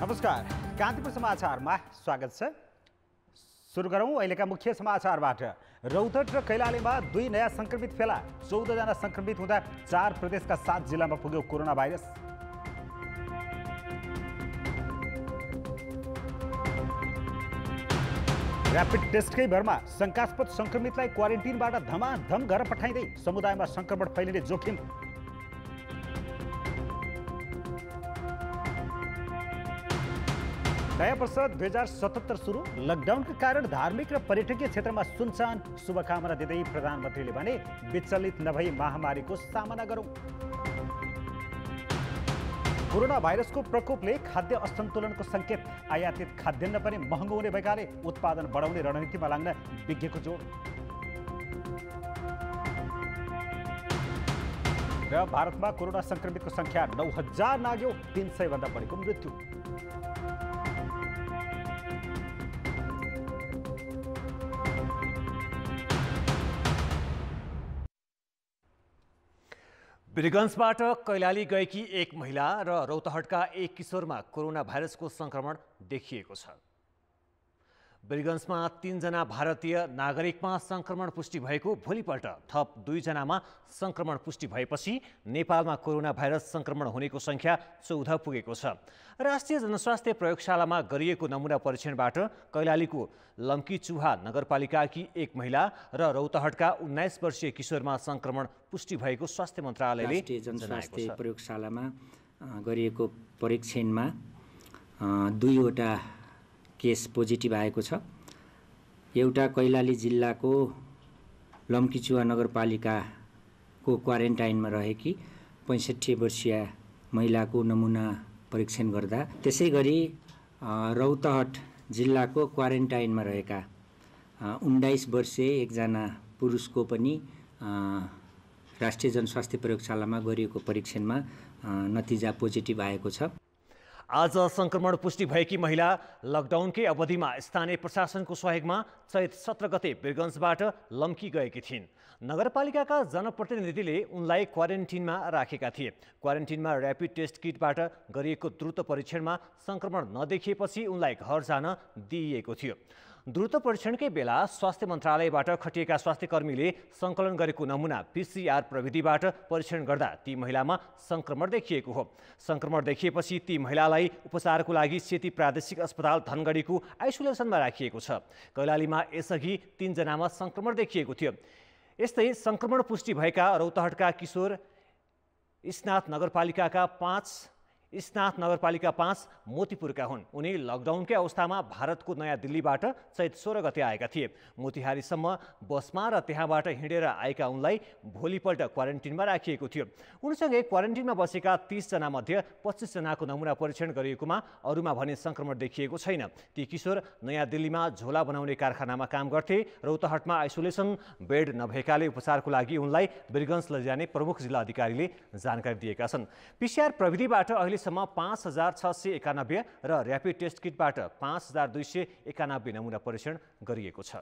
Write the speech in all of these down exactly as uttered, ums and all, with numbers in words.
नमस्कार कान्तिपुर समाचार में स्वागत है। सुरु करूं अहिलेका मुख्य समाचारबाट। रौतहट र कैलालीमा दुई नयाँ संक्रमित फेला, चौदह जना संक्रमित हुँदा चार प्रदेश का सात जिला में पुग्यो कोरोना भाइरस। रैपिड टेस्टकै भरमा शंकास्पद संक्रमितलाई क्वारेन्टाइनबाट धमाधम घर पठाइदै समुदायमा संक्रमण फैलिने जोखिम। नया वर्ष दुई हजार सतहत्तर शुरू, लकडाउन के कारण धार्मिक र पर्यटकीय क्षेत्र में सुनसान शुभकामना दिँदै प्रधानमन्त्रीले भने विचलित नभई महामारी को सामना गरौं। कोरोना भाइरस को प्रकोपले खाद्य असंतुलन को संकेत, आयातित खाद्यान्न पनि महँगो हुने भएकाले उत्पादन बढाउने रणनीतिमा लाग्न विज्ञको जोड। र भारतमा कोरोना संक्रमितको संख्या नौ हजार नाग्यो, तीन सय भन्दा बढीको मृत्यु। वीरगंजबाट कैलाली गएकी एक महिला र रौतहटका एक किशोरमा कोरोना भाइरसको संक्रमण देखिएको छ। वीरगंजमा तीन जना भारतीय नागरिकमा संक्रमण पुष्टि भएको, भोलिपल्ट थप दुई जनामा संक्रमण पुष्टि भएपछि नेपालमा कोरोना भाइरस संक्रमण हुनेको संख्या चौध पुगेको छ। राष्ट्रिय जनस्वास्थ्य प्रयोगशालामा गरिएको नमूना परीक्षणबाट कैलालीको लम्कीचुहा नगरपालिकाकी एक महिला र रौतहटका उन्नाइस वर्षीय किशोरमा संक्रमण पुष्टि भएको स्वास्थ्य मन्त्रालयले राष्ट्रिय जनस्वास्थ्य प्रयोगशालामा गरिएको परीक्षणमा दुईवटा केस पोजिटिभ आएको छ। एउटा कैलाली जिल्लाको लम्कीचुवा नगरपालिकाको क्वारेन्टाइनमा रहेकी पैंसठी वर्षीय महिलाको नमूना परीक्षण गर्दा, त्यसैगरी रौतहट जिल्लाको क्वारेन्टाइनमा रहेका उन्नाइस वर्षीय एकजना पुरुषको पनि राष्ट्रिय जनस्वास्थ्य प्रयोगशालामा गरिएको परीक्षणमा नतिजा पोजिटिभ आएको छ। आज संक्रमण पुष्टि भएकी महिला लकडाउनकै अवधिमा स्थानीय प्रशासनको सहयोगमा चैत सत्र गते वीरगंजबाट लम्की गएकी थिइन्। नगरपालिकाका जनप्रतिनिधिले उनलाई क्वारेन्टाइनमा राखेका थिए। क्वारेन्टाइनमा ऱ्यापिड टेस्ट किटबाट गरिएको द्रुत परीक्षणमा संक्रमण नदेखिएपछि उनलाई घर जान दिइएको थियो। द्रुत परीक्षणकै बेला स्वास्थ्य मन्त्रालयबाट खटिएका स्वास्थ्यकर्मीले संकलन गरेको नमूना पीसीआर प्रविधिबाट परीक्षण गर्दा ती महिलामा संक्रमण देखिएको हो। संक्रमण देखिएपछि ती महिलालाई उपचारको लागि सेती प्रादेशिक अस्पताल धनगढीको आइसोलेसनमा राखिएको छ। कैलालीमा यसअघि तीन जनामा संक्रमण देखिएको थियो। यस्तै संक्रमण पुष्टि भएका रौतहटका किशोर स्नात नगरपालिकाका पाँच स्नात नगरपालिका पाँच मोतीपुरका हुन्। उनी लकडाउनकै अवस्थामा भारतको नयाँ दिल्लीबाट चैत सोह्र गते आएका थिए। मोतिहारीसम्म बसमा र त्यहाँबाट हिँडेर आएका उनलाई भोलिपल्ट क्वारेन्टाइनमा राखिएको थियो। उनीसँगै क्वारेन्टाइनमा बसेका तीस जना मध्ये पच्चीस जनाको नमूना परीक्षण गरिएकोमा अरूमा भने संक्रमण देखिएको छैन। ती किशोर नयाँ दिल्लीमा झोला बनाउने कारखानामा काम गर्थे। रौतहटमा आइसोलेसन बेड नभएकाले उपचारको लागि उनलाई वीरगंज लैजाने प्रमुख जिल्ला अधिकारीले जानकारी दिएका छन्। पीसीआर प्रविधिबाट सम्म पांच हजार छ सौ एकानब्बे र रैपिड टेस्ट किटबाट पांच हजार दुई सौ एकानब्बे नमूना परीक्षण गरिएको छ।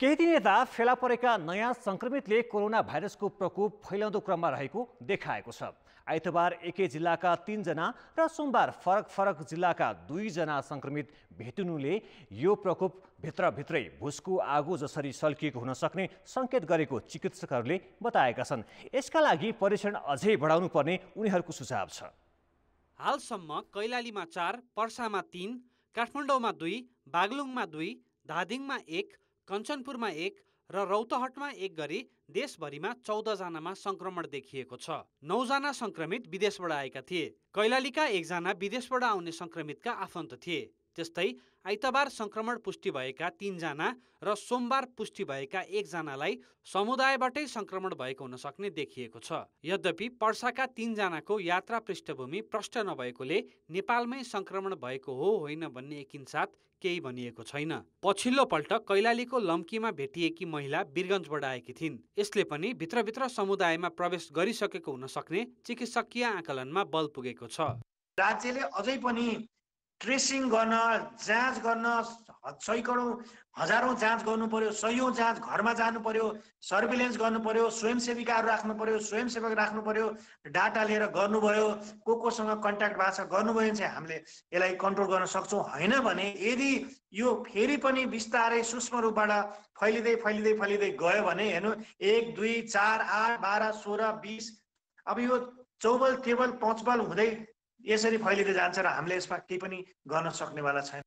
केही दिन यता फेला परेका नयाँ संक्रमितले कोरोना भाइरस को प्रकोप फैलाउँदो क्रम में रहेको देखाएको छ। आइतबार एकै जिल्लाका तीन जना र सोमबार फरक फरक जिल्लाका दुई जना संक्रमित भेटिनुले यो प्रकोप भित्रभित्रै भुसको आगो जसरी सल्किएको हुन सक्ने संकेत गरेको चिकित्सकहरूले बताएका छन्। यसका लागि परीक्षण अझै बढाउनु पर्ने उनीहरूको सुझाव छ। हालसम्म कैलालीमा चार, पर्सामा तीन, काठमाडौँमा दुई, बागलुङमा दुई, धादिङमा एक, कञ्चनपुरमा एक र रौतहटमा एक गरी देशभरिमा चौध जनामा संक्रमण देखिएको छ। नौ जना संक्रमित विदेशबाट आएका थिए। कैलालीका एकजना विदेशबाट आउने संक्रमितका आफन्त थिए। त्यस्तै आइतबार संक्रमण पुष्टि भएका तीन जना र सोमबार पुष्टि भएका एक जनालाई समुदायबाटै संक्रमण भएको हुन सक्ने देखिएको छ। यद्यपि पर्साका तीन जनाको यात्रा पृष्ठभूमि प्रष्ट नभएकोले नेपालमै संक्रमण भएको हो होइन भन्ने एकिनसाथ केही भनिएको छैन। पछिल्लो पल्ट कैलालीको लम्कीमा भेटिएकी महिला वीरगञ्जबाट आएकी थिइन्। यसले पनि भित्रभित्र समुदायमा प्रवेश गरिसकेको हुन सक्ने चिकित्सकीय आकलनमा बल पुगेको छ। राज्यले अझै पनि ट्रेसिङ गर्न, जाँच गर्न, सयकडौं हजारौं जाँच गर्नु पर्यो, सयौं जाँच घरमा जानु पर्यो, सर्भिलेन्स गर्नु पर्यो, स्वयंसेविकाहरू राख्नु पर्यो, स्वयंसेवक राख्नु पर्यो, डाटा लिएर गर्नुभयो, को कोसँग कन्ट्याक्ट भएको छ गर्नुभयो भने चाहिँ हामीले यसलाई कन्ट्रोल गर्न सक्छौँ। हैन भने यदि यो फेरि पनि विस्तारै सूक्ष्म रूपबाट फैलिदै फैलिदै फैलिदै गयो भने हेर्नु एक दुई चार आठ बाह्र सोह्र बीस अब यो चौबल टेबल पचबल हुँदै यसरी फैलिँदै जान्छ र हामीले यसमा केही पनि गर्न सक्नेवाला छैन।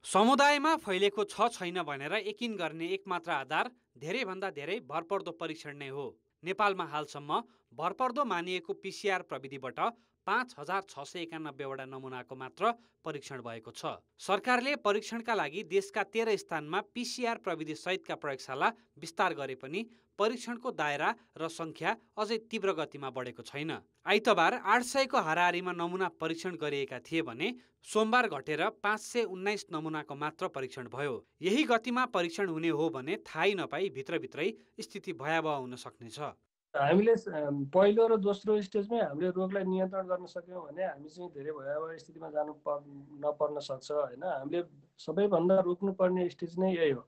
समुदायमा फैलेको छ छैन भनेर यकिन गर्ने एकमात्र आधार धेरैभन्दा धेरै भरपर्दो परीक्षण नै हो। नेपालमा हालसम्म भरपर्दो मानिएको पीसीआर प्रविधिबाट पाँच हजार छ सय एकानब्बेवटा नमुनाको मात्र परीक्षण भएको छ। सरकारले परीक्षणका लागि देशका तेह्र स्थानमा पीसीआर प्रविधि सहितका प्रयोगशाला विस्तार गरे पनि परीक्षणको दायरा र संख्या अझै तीव्र गतिमा बढेको छैन। आइतबार आठ सयको हाराहारीमा नमुना परीक्षण गरिएका थिए भने सोमबार घटेर पाँच सय उन्नाइस नमुनाको मात्र परीक्षण भयो। यही गतिमा परीक्षण हुने हो भने थाहै नपाई भित्रभित्रै स्थिति भयावह हुन सक्नेछ। हामीले पहिलो र दोस्रो स्टेजमै हामीले रोगलाई नियन्त्रण गर्न सक्यौँ भने हामी चाहिँ धेरै भयावह स्थितिमा जानु नपर्न सक्छ हैन। हामीले सबैभन्दा रोक्नुपर्ने स्टेज नै यही हो।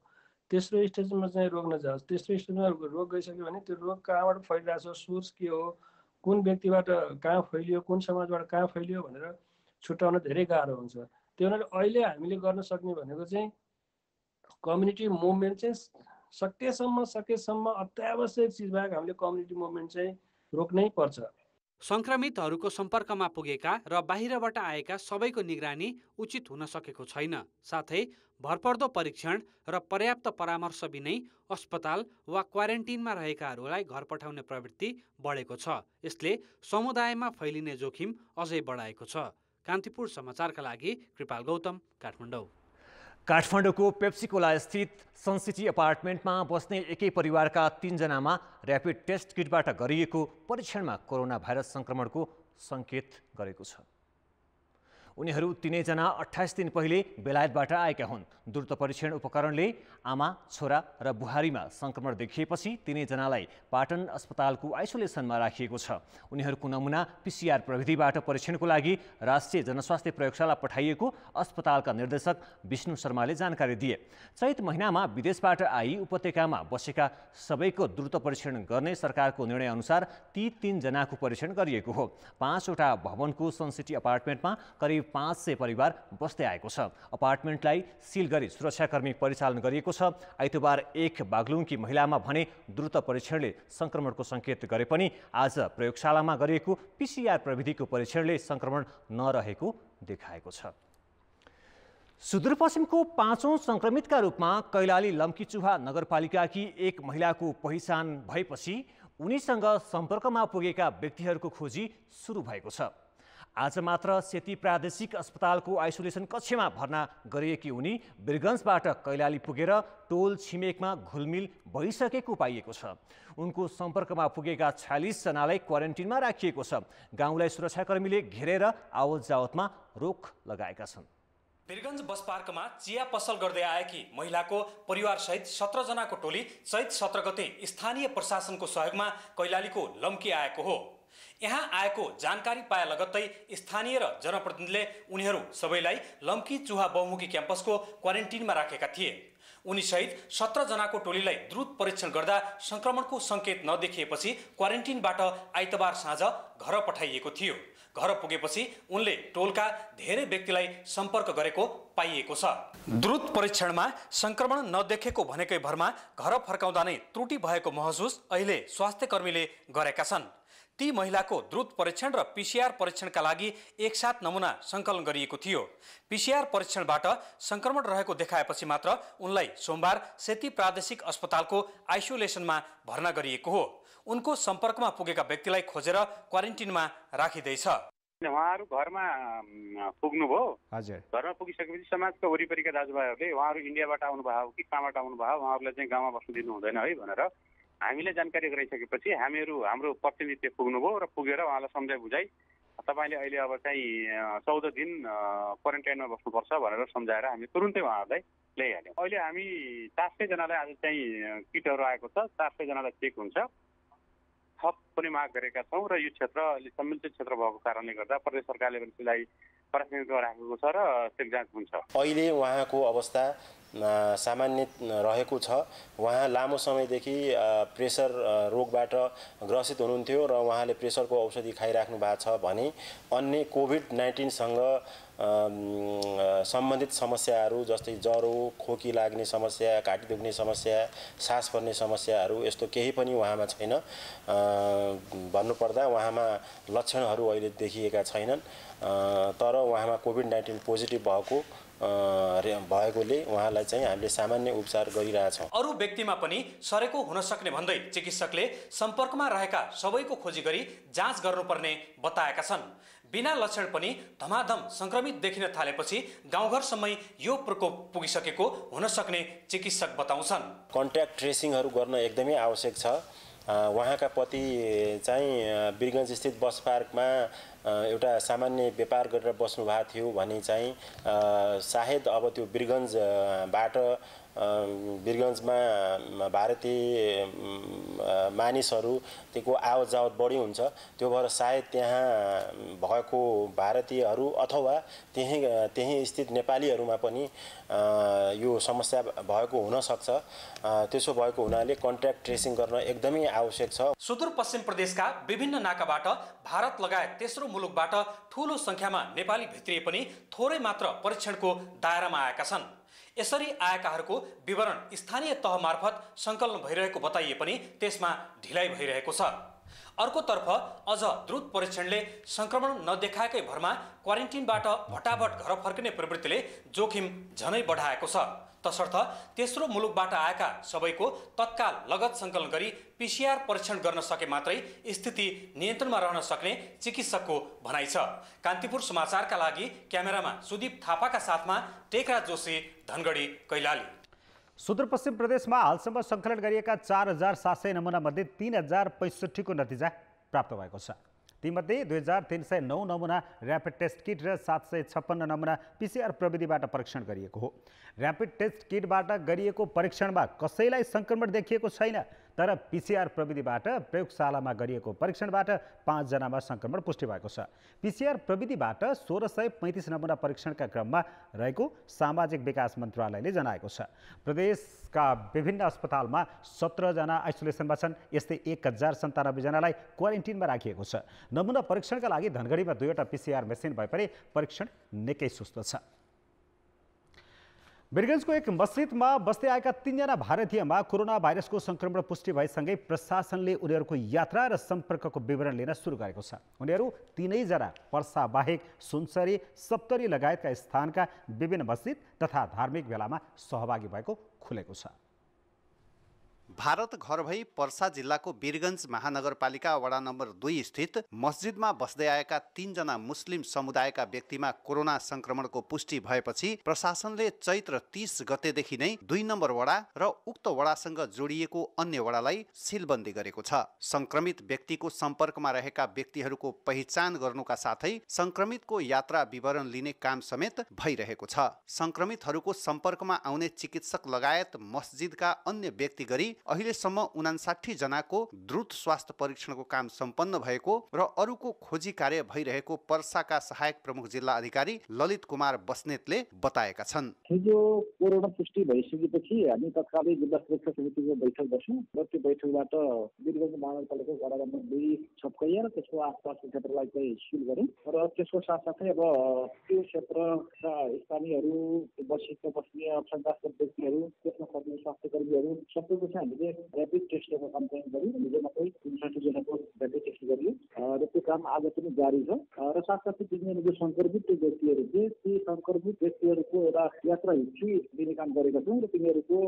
तेस्रो स्टेजमा चाहिँ रोग नजाओस्। तेस्रो स्टेजमा रोग गइसक्यो भने त्यो रोग कहाँबाट फैलिरहेको छ, सोर्स के हो, कुन व्यक्तिबाट कहाँ फैलियो, कुन समाजबाट कहाँ फैलियो भनेर छुट्याउन धेरै गाह्रो हुन्छ। त्यो हुनाले अहिले हामीले गर्न सक्ने भनेको चाहिँ कम्युनिटी मुभमेन्ट चाहिँ सकेसम्म सकेसम्म अत्यावश्यक चीजबाहेक हामीले कम्युनिटी मुभमेन्ट चाहिँ रोक्नै पर्छ। संक्रमितहरूको सम्पर्कमा पुगेका र बाहिरबाट आएका सबैको निगरानी उचित हुन सकेको छैन। साथै भरपर्दो परीक्षण र पर्याप्त परामर्श बिनै अस्पताल वा क्वारेन्टिनमा रहेकाहरूलाई घर पठाउने प्रवृत्ति बढेको छ। यसले समुदायमा फैलिने जोखिम अझै बढाएको छ। कान्तिपुर समाचारका लागि कृपाल गौतम, काठमाडौँ। काठमाडौँको पेप्सिकोला स्थित सनसिटी अपार्टमेन्टमा बस्ने एकै परिवारका तीनजनामा ऱ्यापिड टेस्ट किटबाट गरिएको परीक्षणमा कोरोना भाइरस संक्रमणको सङ्केत गरेको छ। उनीहरू तीनैजना अट्ठाइस दिन पहिले बेलायतबाट आएका हुन्। द्रुत परीक्षण उपकरणले आमा, छोरा र बुहारीमा संक्रमण देखिएपछि तीनैजनालाई पाटन अस्पतालको आइसोलेसनमा राखिएको छ। उनीहरूको नमुना पीसीआर प्रविधिबाट परीक्षणको लागि राष्ट्रिय जनस्वास्थ्य प्रयोगशाला पठाइएको अस्पतालका निर्देशक विष्णु शर्माले जानकारी दिए। चैत महिनामा विदेशबाट आई उपत्यकामा बसेका सबैको द्रुत परीक्षण गर्ने सरकारको निर्णयअनुसार ती तीनजनाको परीक्षण गरिएको हो। पाँचवटा भवनको सनसिटी अपार्टमेन्टमा करिब पाँच सय परिवार बस्दै आएको छ। अपार्टमेन्टलाई सिल गरी सुरक्षाकर्मी परिचालन गरिएको छ। आइतबार एक बागलुङकी महिलामा भने द्रुत परीक्षणले संक्रमणको सङ्केत गरे पनि आज प्रयोगशालामा गरिएको पीसीआर प्रविधिको परीक्षणले संक्रमण नरहेको देखाएको छ। सुदूरपश्चिमको पाँचौं संक्रमितका रूपमा कैलाली लम्कीचुहा नगरपालिकाकी एक महिलाको पहिचान भएपछि उनीसँग सम्पर्कमा पुगेका व्यक्तिहरूको खोजी सुरु भएको छ। आज मात्र सेती प्रादेशिक अस्पतालको आइसोलेसन कक्षमा भर्ना गरिएकी उनी वीरगञ्जबाट कैलाली पुगेर टोल छिमेकमा घुलमिल भइसकेको पाइएको छ। उनको सम्पर्कमा पुगेका छयालिस जनालाई क्वारेन्टिनमा राखिएको छ। गाउँलाई सुरक्षाकर्मीले घेरेर आवत जावतमा रोक लगाएका छन्। वीरगञ्ज बस पार्कमा चिया पसल गर्दै आएकी महिलाको परिवारसहित सत्र जनाको टोली चैत सत्र गते स्थानीय प्रशासनको सहयोगमा कैलालीको लम्की आएको हो। यहाँ आएको जानकारी पाए लगत्तै स्थानीय र जनप्रतिनिधिले उनीहरू सबैलाई लम्की चुहा बहुमुखी क्याम्पसको क्वारेन्टिनमा राखेका थिए। उनीसहित सत्र जनाको टोलीलाई द्रुत परीक्षण गर्दा संक्रमणको सङ्केत नदेखिएपछि क्वारेन्टिनबाट आइतबार साँझ घर पठाइएको थियो। घर पुगेपछि उनले टोलका धेरै व्यक्तिलाई सम्पर्क गरेको पाइएको छ। द्रुत परीक्षणमा संक्रमण नदेखेको भनेकै भरमा घर फर्काउँदा नै त्रुटि भएको महसुस अहिले स्वास्थ्यकर्मीले गरेका छन्। ती महिलाको द्रुत परीक्षण र पीसीआर परीक्षणका लागि एकसाथ नमुना सङ्कलन गरिएको थियो। पीसीआर परीक्षणबाट संक्रमण रहेको देखाएपछि मात्र उनलाई सोमबार सेती प्रादेशिक अस्पतालको आइसोलेसनमा भर्ना गरिएको हो। उनको सम्पर्कमा पुगेका व्यक्तिलाई खोजेर क्वारेन्टिनमा राखिँदैछ। उहाँहरु घरमा पुग्नुभयो। हजुर, घरमा पुगिसकेपछि समाजका वरिपरिका दाजुभाइहरुले उहाँहरु इन्डियाबाट आउनुभयो कि कहाँबाट आउनुभयो, उहाँहरुलाई चाहिँ गाउँमा बस्न दिनु हुँदैन है भनेर हामीले जानकारी गराइसकेपछि हामीहरु हाम्रो प्रतिनिधिले पुग्नुभयो र पुगेर उहाँलाई सम्झाइ बुझाइ तपाईले अहिले अब चाहिँ चौध दिन क्वारेन्टाइनमा बस्नुपर्छ भनेर सम्झाएर हामी तुरुन्तै उहाँहरुलाई ल्याइहाल्यौं। अहिले हामी चार सय जनालाई आज चाहिँ किटहरु आएको छ, चार सय जनालाई चेक हुन्छ, थप पनि माग गरेका छौं र यो क्षेत्र अलि सम्मिलित क्षेत्र भएको कारणले गर्दा प्रदेश सरकारले पनि त्यसलाई प्राथमिकता राखेको छ र त्यसको जाँच हुन्छ। अहिले उहाँको अवस्था सामान्य रहेको छ। उहाँ लामो समयदेखि प्रेसर रोगबाट ग्रसित हुनुहुन्थ्यो र उहाँले प्रेसरको औषधि खाइराख्नु भएको छ भने अन्य कोभिड उन्नाइस सँग सम्बन्धित समस्याहरू जस्तै ज्वरो, खोकी लाग्ने समस्या, घाँटी दुख्ने समस्या, सास पर्ने समस्याहरू यस्तो केही पनि उहाँमा छैन। भन्नुपर्दा उहाँमा लक्षणहरू अहिले देखिएका छैनन्, तर उहाँमा कोभिड उन्नाइस पोजिटिभ भएको भएकोले उहाँलाई चाहिँ हामीले सामान्य उपचार गरिरहेछौं। अरु व्यक्तिमा पनि सरेको हुन सक्ने भन्दै चिकित्सकले सम्पर्कमा रहेका सबैको खोजी गरी जाँच गर्नुपर्ने बताएका छन्। बिना लक्षण पनि धमाधम संक्रमित देखिन थालेपछि गाउँघरसम्मै यो प्रकोप पुगिसकेको हुन सक्ने चिकित्सक बताउँछन्। कन्ट्याक्ट ट्रेसिङहरू गर्न एकदमै आवश्यक छ। वहाँका पति चाहिँ बिरगञ्ज स्थित बस पार्कमा एउटा सामान्य व्यापार गरेर बस्नु भएको थियो भने चाहिँ सायद अब त्यो बिरगञ्जबाट बिरगञ्जमा भारतीय मानिसहरू त्यसको आवत जावत बढी हुन्छ, त्यो भएर सायद त्यहाँ भएको भारतीयहरू अथवा त्यही त्यही स्थित नेपालीहरूमा पनि यो समस्या भएको हुन सक्छ। त्यसो भएको हुनाले कन्ट्याक्ट ट्रेसिङ गर्न एकदमै आवश्यक छ। सुदूरपश्चिम प्रदेशका विभिन्न नाकाबाट भारत लगायत तेस्रो मुलुकबाट ठूलो संख्यामा नेपाली भित्रिए पनि थोरै मात्र परीक्षणको दायरामा आएका छन्। यसरी आएकाहरूको विवरण स्थानीय तह मार्फत सङ्कलन भइरहेको बताइए पनि त्यसमा ढिलाइ भइरहेको छ। अर्कोतर्फ अझ द्रुत परीक्षणले संक्रमण नदेखाएकै भरमा क्वारेन्टाइनबाट भटाभट घर फर्किने प्रवृत्तिले जोखिम झनै बढाएको छ। तसर्थ तेस्रो मुलुकबाट आएका सबैको तत्काल लगत सङ्कलन गरी पीसीआर परीक्षण गर्न सके मात्रै स्थिति नियन्त्रणमा रहन सक्ने चिकित्सकको भनाइ छ। कान्तिपुर समाचारका लागि क्यामेरामा सुदीप थापाका साथमा टेकराज जोशी, धनगढी, कैलाली। सुदूरपश्चिम प्रदेशमा हालसम्म सङ्कलन गरिएका चार हजार सात सय नमुनामध्ये तीन हजार पैँसठीको नतिजा प्राप्त भएको छ। तीमध्ये दुई हजार तीन सय नौ नमुना ऱ्यापिड टेस्ट किट र सात सय छप्पन्न नमुना पीसीआर प्रविधिबाट परीक्षण गरिएको हो। ऱ्यापिड टेस्ट किटबाट गरिएको परीक्षणमा कसैलाई सङ्क्रमण देखिएको छैन, तर पीसीआर प्रविधिबाट प्रयोगशालामा गरिएको परीक्षणबाट पाँचजनामा सङ्क्रमण पुष्टि भएको छ। पीसीआर प्रविधिबाट सोह्र सय पैँतिस नमुना परीक्षणका क्रममा रहेको सामाजिक विकास मन्त्रालयले जनाएको छ। प्रदेशका विभिन्न अस्पतालमा सत्रजना आइसोलेसनमा छन्। यस्तै एक हजार सन्तानब्बे जनालाई क्वारेन्टिनमा राखिएको छ। नमुना परीक्षणका लागि धनगढीमा दुईवटा पीसीआर मेसिन भए पनि परीक्षण निकै सुस्त छ। बिरगञ्जको एक मस्जिदमा बस्दै आएका तीनजना भारतीयमा कोरोना भाइरसको संक्रमण पुष्टि भएसँगै प्रशासनले उनीहरूको यात्रा र सम्पर्कको विवरण लिन सुरु गरेको छ। उनीहरू तीनैजना पर्सा बाहेक सुनसरी, सप्तरी लगायतका स्थानका विभिन्न मस्जिद तथा धार्मिक भेलामा सहभागी भएको खुलेको छ। भारत घर भई पर्सा जिल्लाको बिरगञ्ज महानगरपालिका वडा नम्बर दुई स्थित मस्जिदमा बस्दै आएका तीनजना मुस्लिम समुदायका व्यक्तिमा कोरोना संक्रमणको पुष्टि भएपछि प्रशासनले चैत्र तीस गतेदेखि नै दुई नम्बर वडा र उक्त वडासँग जोडिएको अन्य वडालाई सिलबन्दी गरेको छ। संक्रमित व्यक्तिको सम्पर्कमा रहेका व्यक्तिहरूको पहिचान गर्नुका साथै संक्रमितको यात्रा विवरण लिने काम समेत भइरहेको छ। संक्रमितहरूको सम्पर्कमा आउने चिकित्सक लगायत मस्जिदका अन्य व्यक्ति गरी अहिलेसम्म उनासाठी जनाको द्रुत स्वास्थ्य परीक्षणको काम सम्पन्न भएको र अरूको खोजी कार्य भइरहेको पर्साका सहायक प्रमुख जिल्ला अधिकारी ललित कुमार बस्नेतले बताएका छन्। हिजो कोरोना पुष्टि भइसकेपछि हामी तत्कालै जिल्ला सुरक्षा समितिको बैठक बस्यौं र त्यो बैठकबाट बिरगञ्ज महानगरपालिका वडा नम्बर दुई छपकैया र त्यसको आसपासको क्षेत्रलाई चाहिँ सील गर्यौं र त्यसको साथसाथै अब त्यो क्षेत्रका स्थानीयहरू, बसेका बस्ने शङ्कास्पद व्यक्तिहरू, त्यसमा खट्ने स्वास्थ्य कर्मीहरू सबैको हामीले ऱ्यापिड टेस्ट गर्ने कम्पेन गरी हिजो मात्रै उनसठी जनाको ऱ्यापिड टेस्ट गरियो र त्यो काम आज पनि जारी छ र साथसाथै तीनजना जो सङ्क्रमित व्यक्तिहरू थिए ती सङ्क्रमित व्यक्तिहरूको एउटा यात्रा हिस्ट्री दिने काम गरेका छौँ र तिनीहरूको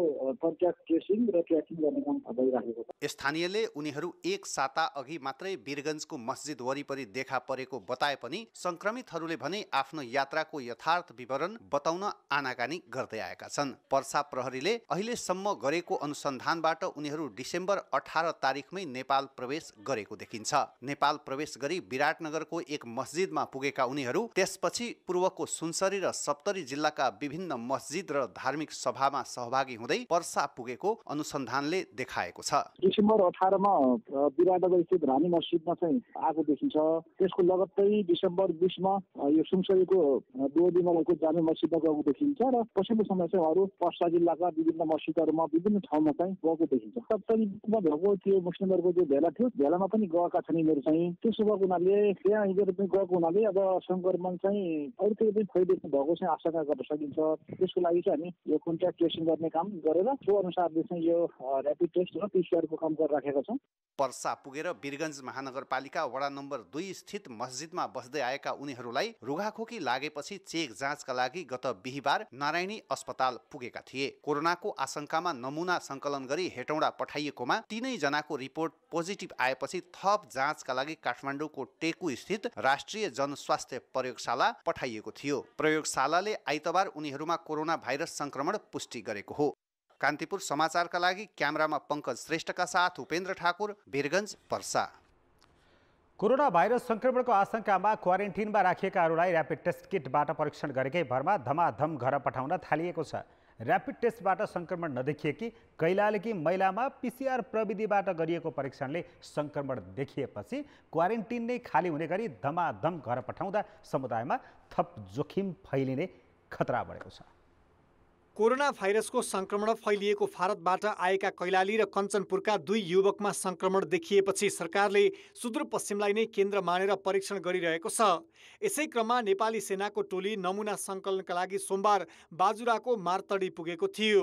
कन्ट्याक्ट ट्रेसिङ र ट्र्याकिङ गर्ने काम भइरहेको छ। स्थानीयले उनीहरू एक साता अघि मात्रै वीरगञ्जको मस्जिद वरिपरि देखा परेको बताए पनि संक्रमितहरूले भने आफ्नो यात्राको यथार्थ विवरण बताउन आनाकानी गर्दै आएका छन्। पर्सा प्रहरीले अहिलेसम्म गरेको अनुसन्धानबाट उनीहरू डिसेम्बर अठार तारिखमै नेपाल प्रवेश गरेको देखिन्छ। नेपाल प्रवेश गरी विराटनगरको एक मस्जिदमा पुगेका उनीहरू त्यसपछि पूर्वको सुनसरी र सप्तरी जिल्लाका विभिन्न मस्जिद र धार्मिक सभामा सहभागी हुँदै पर्सा पुगेको अनुसन्धानले देखाएको छ। डिसेम्बर अठार मा विराटनगर स्थित रानी मस्जिदमा चाहिँ आगो देखिन्छ। त्यसको लगत्तै डिसेम्बर बीस मा यो सुनसरीको दोदीमलाको जामे मस्जिदमा आगो देखिन्छ र पछिल्लो समय चाहिँ अरू पर्सा जिल्लाका विभिन्न मस्जिदहरुमा विभिन्न ठाउँमा चाहिँ गएको देखिन्छ। सप्तरी मा भएको त्यो मुस्लिमहरुको जो भेला थियो भेलामा पनि गएका छन् यिनीहरु चाहिँ। त्यसो भएको हुनाले त्यहाँ हिजो पनि गएको हुनाले अब संक्रमण चाहिँ अरु त्यही फैलिएको भएको चाहिँ आशंका गर्न सकिन्छ। त्यसको लागि चाहिँ हामी यो कन्ट्याक्ट ट्रेसिङ गर्ने काम गरेर त्यो अनुसारले चाहिँ यो र्यापिड टेस्ट र पीसीआर को काम गरिराखेका छौं। पर्सा पुगेर वीरगञ्ज महानगरपालिका वडा नम्बर दुई स्थित मस्जिदमा बस्दै आएका उनीहरूलाई रुघाखोकी लागेपछि चेक जाँचका लागि गत बिहीबार नारायणी अस्पताल पुगेका थिए। कोरोनाको आशंकामा नमुना संकलन गरी हेटौडा पठाइएकोमा तीनै जनाको रिपोर्ट पोजिटिभ आएपछि थप जाँचका लागि काठमाडौँको टेकु स्थित राष्ट्रिय जनस्वास्थ्य प्रयोगशाला पठाइएको थियो। प्रयोगशालाले आइतबार उनीहरूमा कोरोना भाइरस संक्रमण पुष्टि गरेको हो। कान्तिपुर समाचारका लागि क्यामेरामा पंकज श्रेष्ठका साथ उपेन्द्र ठाकुर, वीरगञ्ज, पर्सा। कोरोना भाइरस संक्रमणको आशंकामा क्वारेन्टाइनमा राखिएकाहरूलाई र्यापिड टेस्ट किटबाट परीक्षण गरेकै भरमा धमाधम घर पठाउन थालिएको छ। र्यापिड टेस्टबाट संक्रमण नदेखिएकी कैलालीकी महिलामा पीसीआर प्रविधिबाट गरिएको परीक्षणले संक्रमण देखिएपछि क्वारेन्टाइन नै खाली हुने गरी धमाधम घर पठाउँदा समुदायमा थप जोखिम फैलिने खतरा बढेको छ। कोरोना भाइरसको संक्रमण फैलिएको भारतबाट आएका कैलाली र कञ्चनपुरका दुई युवकमा संक्रमण देखिएपछि सरकारले सुदूरपश्चिमलाई नै केन्द्र मानेर परीक्षण गरिरहेको छ। यसै क्रममा नेपाली सेनाको टोली नमुना सङ्कलनका लागि सोमबार बाजुराको मार्तडी पुगेको थियो,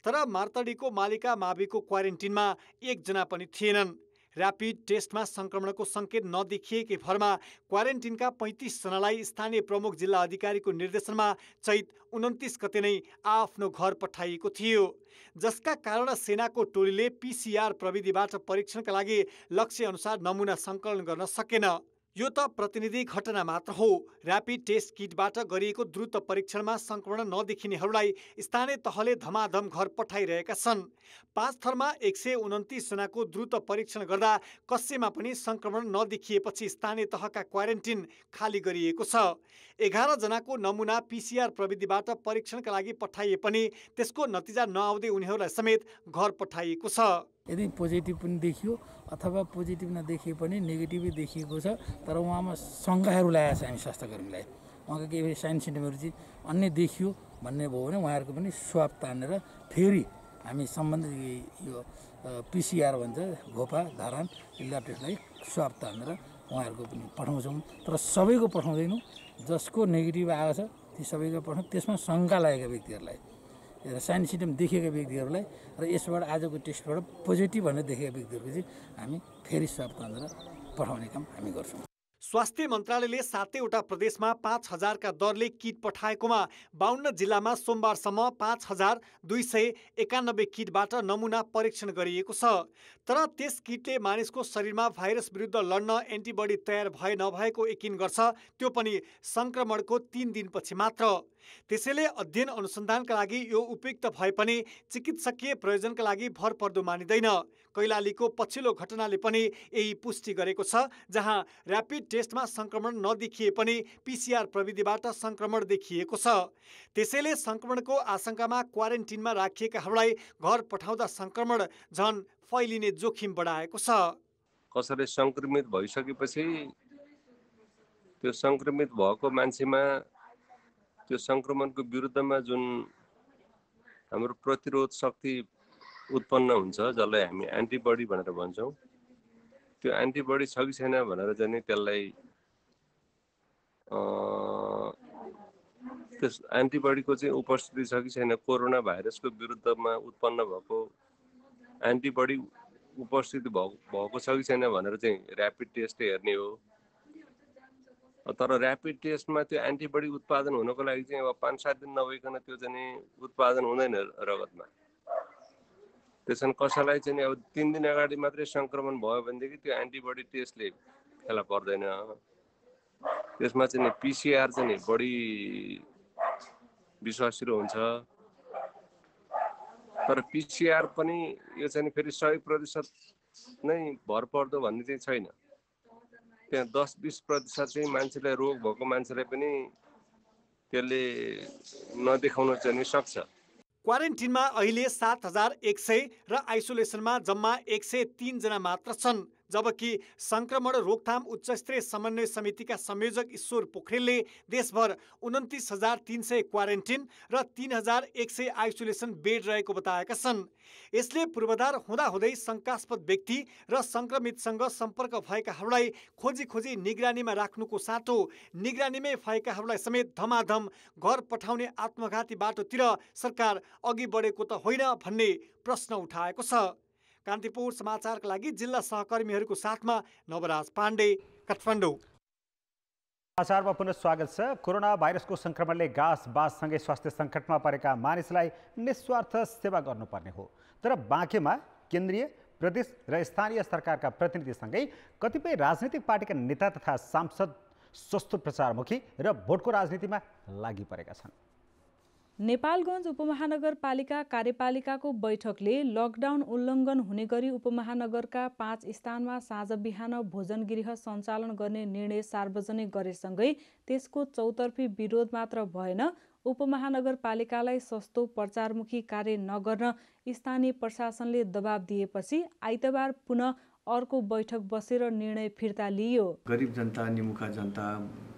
तर मार्तडीको मालिका माविको क्वारेन्टाइनमा एकजना पनि थिएनन्। र्यापिड टेस्टमा संक्रमणको संकेत नदेखिएकै भरमा क्वारेन्टाइनका पैंतीस जनालाई स्थानीय प्रमुख जिल्ला अधिकारीको निर्देशनमा चैत उन्तीस गते नै आफ्नो घर पठाइएको थियो, जसका कारण सेनाको टोलीले पीसीआर प्रविधिबाट परीक्षणका लागि लक्ष्य अनुसार नमुना संकलन गर्न सकेन। यो त प्रतिनिधि घटना मात्र हो। र्यापिड टेस्ट किटबाट गरिएको द्रुत परीक्षणमा संक्रमण नदेखिनेहरूलाई स्थानीय तहले धमाधम घर पठाइरहेका छन्। पाँच थरमा एक सय उन्तीस जनाको द्रुत परीक्षण गर्दा कसैमा पनि संक्रमण नदेखिएपछि स्थानीय तहका क्वारेन्टाइन खाली गरिएको छ। एघार जनाको नमुना पीसीआर प्रविधिबाट परीक्षणका लागि पठाइए पनि त्यसको नतिजा नआउँदै उनीहरूलाई समेत घर पठाइएको छ। यदि पोजिटिभ पनि देखियो अथवा पोजिटिभ नदेखिए पनि नेगेटिभै देखिएको छ, तर उहाँमा शङ्काहरू लागेको छ। हामी स्वास्थ्यकर्मीलाई उहाँको केही साइन सिम्टमहरू चाहिँ अन्य देखियो भन्ने भयो भने उहाँहरूको पनि स्वाब तानेर फेरि हामी सम्बन्धित यो पीसीआर भन्छ घोपा धरान ल्याब टेस्टलाई स्वाब तानेर उहाँहरूको पनि पठाउँछौँ, तर सबैको पठाउँदैनौँ। जसको नेगेटिभ आएको छ ती सबैको पठाउँ। त्यसमा शङ्का लागेका व्यक्तिहरूलाई र साइन सिम्टम देखेका व्यक्तिहरूलाई र यसबाट आजको टेस्टबाट पोजिटिभ भनेर देखेका व्यक्तिहरूको चाहिँ हामी फेरि स्वाब तानेर पठाउने काम हामी गर्छौँ। स्वास्थ्य मन्त्रालयले सातैवटा प्रदेशमा पाँच हजारका दरले किट पठाएकोमा बाउन्न जिल्लामा सोमबारसम्म पाँच हजार दुई सय एकानब्बे किटबाट नमुना परीक्षण गरिएको छ, तर त्यस किटले मानिसको शरीरमा भाइरस विरुद्ध लड्न एन्टिबडी तयार भए नभएको यकिन गर्छ, त्यो पनि सङ्क्रमणको तीन दिनपछि मात्र। त्यसैले अध्ययन अनुसन्धानका लागि यो उपयुक्त भए पनि चिकित्सकीय प्रयोजनका लागि भरपर्दो मानिँदैन। कैलालीको पछिल्लो घटनाले पनि यही पुष्टि गरेको छ, जहाँ र्यापिड टेस्टमा संक्रमण नदेखिए पनि पीसीआर प्रविधिबाट संक्रमण देखिएको छ। त्यसैले संक्रमणको आशंकामा क्वारेन्टाइनमा राखिएकाहरूलाई घर पठाउँदा संक्रमण झन् फैलिने जोखिम बढाएको छ। कसैले संक्रमित भइसकेपछि त्यो संक्रमित भएको मान्छेमा त्यो संक्रमणको विरुद्धमा जुन हाम्रो प्रतिरोध शक्ति उत्पन्न हुन्छ, जसलाई हामी एन्टिबडी भनेर भन्छौँ, त्यो एन्टिबडी छ कि छैन भनेर चाहिँ त्यसलाई त्यस एन्टिबडीको चाहिँ उपस्थिति छ कि छैन, कोरोना भाइरसको विरुद्धमा उत्पन्न भएको एन्टिबडी उपस्थिति भएको छ कि छैन भनेर चाहिँ र्यापिड टेस्ट हेर्ने हो। तर र्यापिड टेस्टमा त्यो एन्टिबडी उत्पादन हुनको लागि चाहिँ अब पाँच सात दिन नभइकन त्यो चाहिँ उत्पादन हुँदैन रगतमा। त्यसैले कसैलाई चाहिँ अब तीन दिन अगाडि मात्रै संक्रमण भयो भने त्यो एन्टिबडी टेस्टले फेला पर्दैन। त्यसमा चाहिँ पीसीआर चाहिँ बढी विश्वासिलो हुन्छ। तर पीसीआर पनि यो चाहिँ फेरि सय प्रतिशत नै भर पर्दो भन्ने चाहिँ छैन। त्यहाँ दस बीस प्रतिशत चाहिँ मान्छेलाई रोग भएको मान्छेलाई पनि त्यसले नदेखाउन चाहिँ सक्छ। क्वारेन्टिनमा अहिले सात हजार एक सय र आइसोलेसनमा जम्मा एक सय तीन जना मात्र छन्, जबकि संक्रमण रोकथाम उच्चस्तरीय समन्वय समितिका संयोजक ईश्वर पोखरेलले देशभर उन्तीस हजार तीन सय क्वारेन्टिन र तीन हजार एक सय आइसोलेसन बेड रहेको बताएका छन्। यसले पूर्वाधार हुँदाहुँदै शंकास्पद व्यक्ति र संक्रमितसँग सम्पर्क भएकाहरूलाई खोजी खोजी निगरानीमा राख्नुको साटो निगरानीमै भएकाहरूलाई समेत धमाधम घर पठाउने आत्मघाती बाटोतिर सरकार अघि बढेको त होइन भन्ने प्रश्न उठाएको छ। कान्तिपुर समाचारका लागि जिल्ला सहकर्मीहरूको साथमा नवराज पाण्डे, काठमाडौँ। समाचारमा पुनः स्वागत छ। कोरोना भाइरसको संक्रमणले गाँसबाँससँगै स्वास्थ्य संकटमा परेका मानिसलाई निस्वार्थ सेवा गर्नुपर्ने हो, तर बाँकेमा केन्द्रीय, प्रदेश र स्थानीय सरकारका प्रतिनिधिसँगै कतिपय राजनीतिक पार्टीका नेता तथा सांसद सस्तो प्रचारमुखी र भोटको राजनीतिमा लागि परेका छन्। नेपालगञ्ज उपमहानगरपालिका कार्यपालिकाको बैठकले लकडाउन उल्लङ्घन हुने गरी उपमहानगरका पाँच स्थानमा साँझ बिहान भोजन गृह सञ्चालन गर्ने निर्णय सार्वजनिक गरेसँगै त्यसको चौतर्फी विरोध मात्र भएन, उपमहानगरपालिकालाई सस्तो प्रचारमुखी कार्य नगर्न स्थानीय प्रशासनले दबाब दिएपछि आइतबार पुनः अर्को बैठक बसेर निर्णय फिर्ता लियो। गरिब जनता, निमुखा जनता,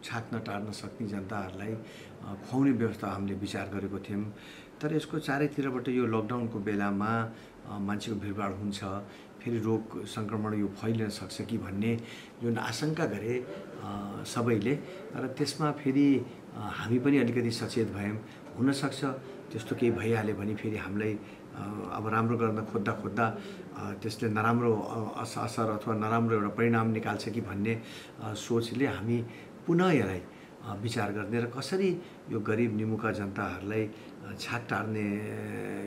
छाक्न टार्न सक्ने जनताहरूलाई खुवाउने व्यवस्था हामीले विचार गरेको थियौँ, तर यसको चारैतिरबाट यो लकडाउनको बेलामा मान्छेको भिडभाड हुन्छ, फेरि रोग संक्रमण यो फैलिन सक्छ कि भन्ने जुन आशंका गरे सबैले, र त्यसमा फेरि हामी पनि अलिकति सचेत भयौँ। हुनसक्छ त्यस्तो केही भइहाल्यो भने फेरि हामीलाई अब राम्रो गर्न खोज्दा खोज्दा त्यसले नराम्रो असर अथवा नराम्रो एउटा परिणाम निकाल्छ कि भन्ने सोचले हामी पुनः यसलाई विचार गर्ने र कसरी यो गरिब निमुखा जनताहरूलाई छाक टार्ने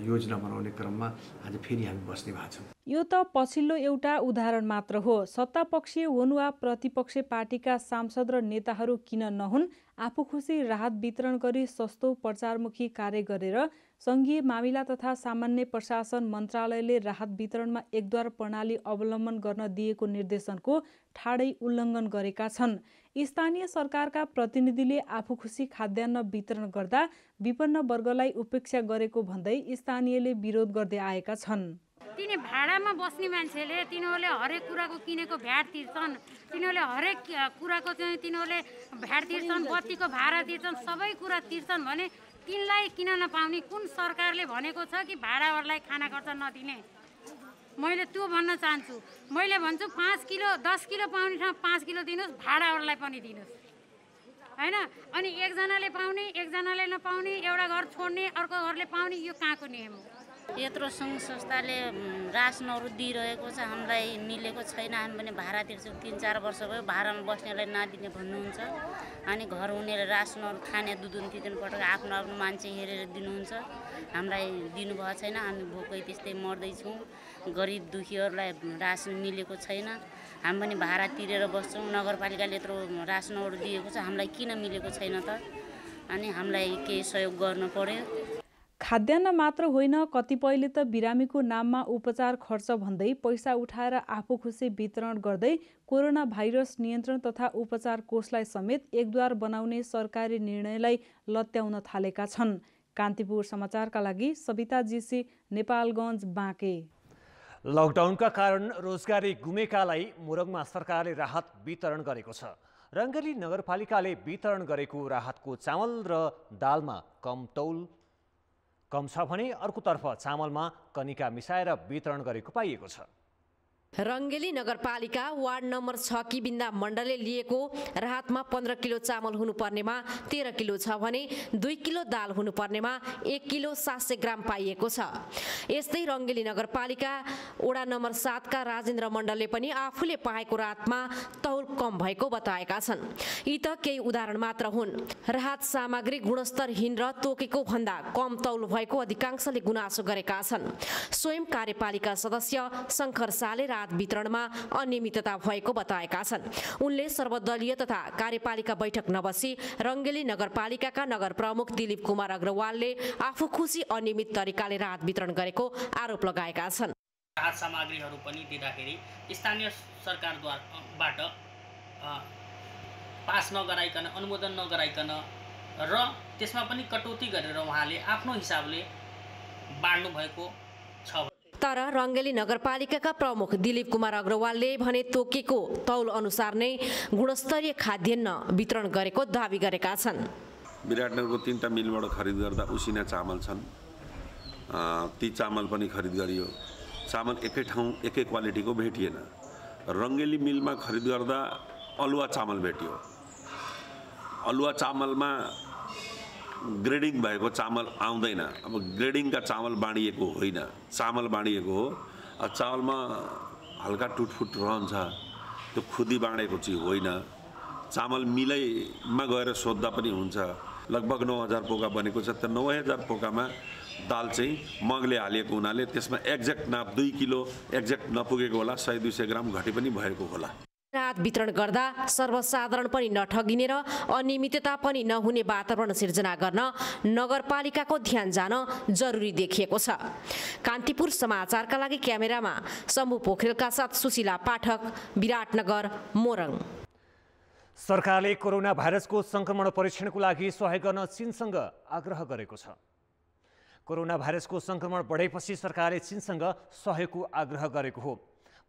योजना बनाउने क्रममा आज फेरि हामी बस्ने भएको छौँ। यो त पछिल्लो एउटा उदाहरण मात्र हो। सत्तापक्षीय हुन् वा प्रतिपक्ष पार्टीका सांसद र नेताहरू किन नहुन्, आफू खुसी राहत वितरण गरी सस्तो प्रचारमुखी कार्य गरेर संघीय मामिला तथा सामान्य प्रशासन मन्त्रालयले राहत वितरणमा एकद्वार प्रणाली अवलम्बन गर्न दिएको निर्देशनको ठाडै उल्लङ्घन गरेका छन्। स्थानीय सरकारका प्रतिनिधिले आफू खुसी खाद्यान्न वितरण गर्दा विपन्न वर्गलाई उपेक्षा गरेको भन्दै स्थानीयले विरोध गर्दै आएका छन्। तिनी भाडामा बस्ने मान्छेले तिनीहरूले हरेक कुराको किनेको भ्याट तिर्छन्, तिनीहरूले हरेक कुराको चाहिँ तिनीहरूले भ्याट तिर्छन्, बत्तीको भाडा तिर्छन्, सबै कुरा तिर्छन् भने तिनलाई किन नपाउने? कुन सरकारले भनेको छ कि भाडाहरूलाई खाना खर्च नदिने? मैले त्यो भन्न चाहन्छु। मैले भन्छु पाँच किलो दस किलो पाउने ठाउँ पाँच किलो दिनुहोस्, भाडाहरूलाई पनि दिनुहोस्, हैन? अनि एकजनाले पाउने एकजनाले नपाउने, एउटा घर छोड्ने अर्को घरले पाउने, यो कहाँको नियम हो? यत्रो सङ्घ संस्थाले रासनहरू दिइरहेको छ, हामीलाई मिलेको छैन। हामी पनि भाडा तिर्छौँ, तिन चार वर्ष भयो भाडामा बस्नेलाई नदिने भन्नुहुन्छ, अनि घर हुनेले रासनहरू खाने दुई दुई तिन पटक आफ्नो आफ्नो मान्छे हेरेर दिनुहुन्छ, हामीलाई दिनुभएको छैन। हामी भोकै त्यस्तै मर्दैछौँ, गरिब दुखीहरूलाई रासन मिलेको छैन, हामी पनि भाडा तिरेर बस्छौँ। नगरपालिकाले यत्रो रासनहरू दिएको छ, हामीलाई किन मिलेको छैन त? अनि हामीलाई केही सहयोग गर्नु पर्यो। खाद्यान्न मात्र होइन, कतिपयले त बिरामीको नाममा उपचार खर्च भन्दै पैसा उठाएर आफू खुसी वितरण गर्दै कोरोना भाइरस नियन्त्रण तथा उपचार कोषलाई समेत एकद्वार बनाउने सरकारी निर्णयलाई लत्याउन थालेका छन्। कान्तिपुर समाचारका लागि सविता जीसी, नेपालगञ्ज, बाँके। लकडाउनका कारण रोजगारी गुमेकालाई मुरङमा सरकारले राहत वितरण गरेको छ। रङ्गली नगरपालिकाले वितरण गरेको राहतको चामल र दालमा कम तौल कम छ भने अर्कोतर्फ चामलमा कनिका मिसाएर वितरण गरेको पाइएको छ। रंगेली नगरपालिका वार्ड नंबर छ की बिन्दा मण्डलले लिएको राहतमा पन्ध्र किलो चामल हुनुपर्नेमा तेह्र किलो छ भने दुई किलो दाल हुनुपर्नेमा एक किलो सात सय ग्राम पाइएको छ। यस्तै रंगेली नगरपालिका वडा नंबर सात का राजेन्द्र मण्डलले पनि आफूले पाएको राहतमा तौल कम भएको बताएका छन्। यी त केही उदाहरण मात्र हुन्। राहत सामग्री गुणस्तरहीन र तोकेको भन्दा कम तौल भएको अधिकांशले गुनासो गरेका छन्। स्वयं कार्यपालिका सदस्य शंकर शाहले वितरणमा अनियमितता भएको बताएका छन्। उनले सर्वदलीय तथा कार्यपालिका बैठक नबसी रंगेली नगरपालिकाका नगर प्रमुख दिलीप कुमार अग्रवालले आफू खुसी अनियमित तरिकाले राहत वितरण गरेको आरोप लगाएका छन्। राहत सामग्रीहरू पनि दिँदाखेरि स्थानीय सरकारद्वाराबाट पास नगराइकन अनुमोदन नगराइकन र त्यसमा पनि कटौती गरेर उहाँले आफ्नो हिसाबले बाँड्नु भएको छ। तर रंगेली नगरपालिकाका प्रमुख दिलीप कुमार अग्रवालले भने तोकेको तौल अनुसार नै गुणस्तरीय खाद्यान्न वितरण गरेको दाबी गरेका छन्। विराटनगरको तीनटा मिलबाट खरिद गर्दा उसिना चामल छन्, ती चामल पनि खरिद गरियो। चामल एकै ठाउँ एकै क्वालिटीको भेटिएन। रंगेली मिलमा खरिद गर्दा अलुवा चामल भेटियो। अलुवा चामलमा ग्रेडिङ भएको चामल आउँदैन। अब ग्रेडिङका चामल बाँडिएको होइन, चामल बाँडिएको हो। चामलमा हल्का टुटफुट रहन्छ, त्यो खुदी बाँडेको चाहिँ होइन। चामल मिलैमा गएर सोध्दा पनि हुन्छ। लगभग नौ हजार पोका बनेको छ। त्यो नौ हजार पोकामा दाल चाहिँ मगले हालेको हुनाले त्यसमा एक्ज्याक्ट नाप दुई किलो एक्ज्याक्ट नपुगेको होला, सय दुई सय ग्राम घटी पनि भएको होला। राहत वितरण गर्दा सर्वसाधारण पनि नठगिने र अनियमितता पनि नहुने वातावरण सिर्जना गर्न नगरपालिकाको ध्यान जान जरुरी देखिएको छ। कान्तिपुर समाचारका लागि क्यामेरामा शम्भु पोखरेलका साथ सुशीला पाठक, विराटनगर, मोरङ। सरकारले कोरोना भाइरसको संक्रमण परीक्षणको लागि सहयोग गर्न चीनसँग आग्रह गरेको छ। कोरोना भाइरसको संक्रमण बढेपछि सरकारले चीनसँग सहयोगको आग्रह गरेको हो।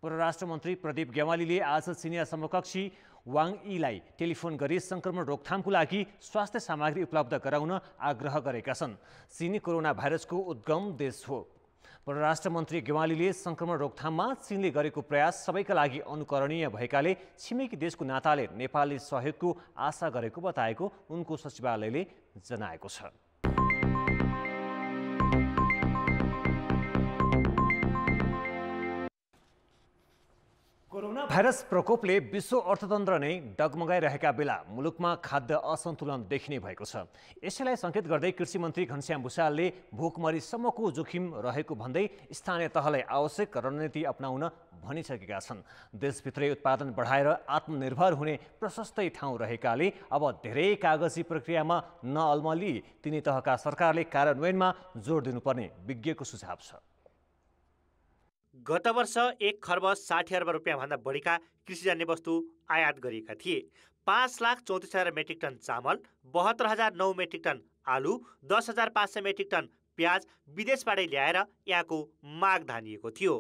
परराष्ट्र मन्त्री प्रदीप ग्यावालीले आज चिनिया समकक्षी वाङ यीलाई टेलिफोन गरी संक्रमण रोकथामको लागि स्वास्थ्य सामग्री उपलब्ध गराउन आग्रह गरेका छन्। चीन कोरोना भाइरसको उद्गम देश हो। परराष्ट्र मन्त्री ग्यावालीले संक्रमण रोकथाममा चीनले गरेको प्रयास सबैका लागि अनुकरणीय भएकाले छिमेकी देशको नाताले नेपालले सहयोगको आशा गरेको बताएको उनको सचिवालयले जनाएको छ। कोरोना भाइरस प्रकोपले विश्व अर्थतन्त्र नै डगमगाइरहेका बेला मुलुकमा खाद्य असन्तुलन देखिने भएको छ। यसैलाई संकेत गर्दै कृषि मन्त्री घनश्याम भुषालले भोकमरीसम्मको जोखिम रहेको भन्दै स्थानीय तहलाई आवश्यक रणनीति अपनाउन भनिसकेका छन्। देशभित्रै उत्पादन बढाएर आत्मनिर्भर हुने प्रशस्तै ठाउँ रहेकाले अब धेरै कागजी प्रक्रियामा नअल्मली तिनी तहका सरकारले कार्यान्वयनमा जोड दिनुपर्ने विज्ञको सुझाव छ। गत वर्ष एक खर्ब साठी अर्ब रुपियाँभन्दा बढीका कृषिजन्य वस्तु आयात गरिएका थिए। पाँच लाख चौंतीस हजार मेट्रिक टन चामल, बहत्तर हजार नौ मेट्रिक टन आलु, दस हजार पाँच सय मेट्रिक टन प्याज विदेशबाटै ल्याएर यहाँको माग धानिएको थियो।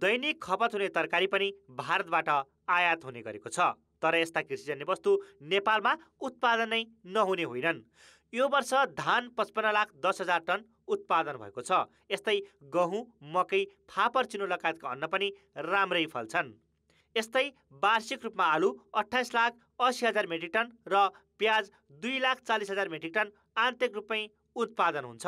दैनिक खपत हुने तरकारी पनि भारतबाट आयात हुने गरेको छ। तर यस्ता कृषिजन्य वस्तु नेपालमा उत्पादन नै नहुने होइनन्। यो वर्ष धान पचपन्न लाख दस हजार टन उत्पादन भएको छ। यस्तै गहुँ, मकै, फापर, चिनो लगायतका अन्न पनि राम्रै फल्छन्। यस्तै वार्षिक रूपमा आलु अट्ठाइस लाख असी हजार मेट्रिक टन र प्याज दुई लाख चालिस हजार मेट्रिक टन आन्तरिक रूपमै उत्पादन हुन्छ।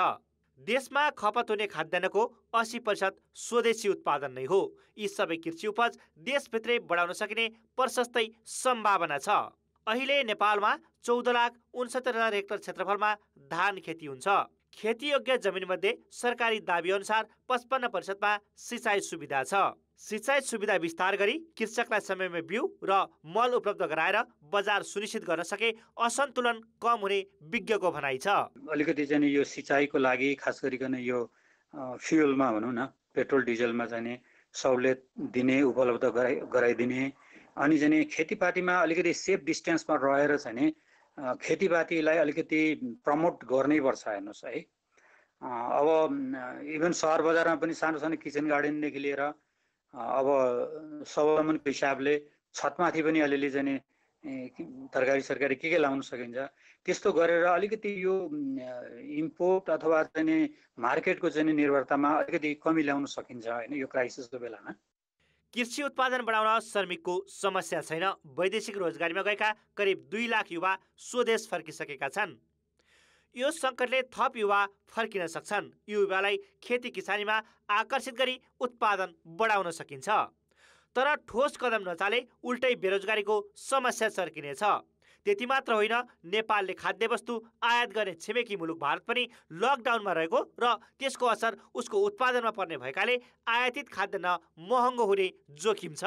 देशमा खपत हुने खाद्यान्नको अस्सी प्रतिशत स्वदेशी उत्पादन नै हो। यी सबै कृषि उपज देशभित्रै बढाउन सकिने प्रशस्तै सम्भावना छ। अहिले नेपालमा चौध लाख उनसत्तर हजार हेक्टर क्षेत्रफलमा धान खेती हुन्छ। खेतीयोग्य जमिनमध्ये सरकारी दाबी अनुसार पचपन्न प्रतिशतमा सिँचाइ सुविधा छ। सिँचाइ सुविधा विस्तार गरी कृषकलाई समयमै बिउ र मल उपलब्ध गराएर बजार सुनिश्चित गर्न सके असन्तुलन कम हुने विज्ञको भनाइ छ। अलिकति चाहिँ यो सिँचाइको लागि खास गरिकन यो फ्युएलमा भनौँ न पेट्रोल डिजलमा चाहिँ सहुलियत दिने, उपलब्ध गराइ गराइदिने अनि चाहिँ खेतीपातीमा अलिकति सेफ डिस्टेन्समा रहेर चाहिँ खेतीपातीलाई अलिकति प्रमोट गर्नैपर्छ। हेर्नुहोस् है, अब इभन सहर बजारमा पनि सानो सानो किचन गार्डनदेखि लिएर अब स्वावलम्बनको हिसाबले छतमाथि पनि अलिअलि जाने तरकारी सरकारी के के लाउन सकिन्छ त्यस्तो गरेर अलिकति यो इम्पोर्ट अथवा चाहिँ मार्केटको चाहिँ निर्भरतामा अलिकति कमी ल्याउन सकिन्छ होइन यो क्राइसिसको बेलामा। कृषि उत्पादन बढाउन श्रमिकको समस्या छैन। वैदेशिक रोजगारीमा गएका करिब दुई लाख युवा स्वदेश फर्किसकेका छन्। यो संकटले थप युवा फर्किन सक्छन्। युवालाई खेती किसानीमा आकर्षित गरी उत्पादन बढाउन सकिन्छ, तर ठोस कदम नचाले उल्टै बेरोजगारीको समस्या सर्किनेछ। त्यति मात्र होइन, नेपालले खाद्यवस्तु आयात गर्ने छिमेकी मुलुक भारत पनि लकडाउनमा रहेको र त्यसको असर उसको उत्पादनमा पर्ने भएकाले आयातित खाद्यान्न महँगो हुने जोखिम छ।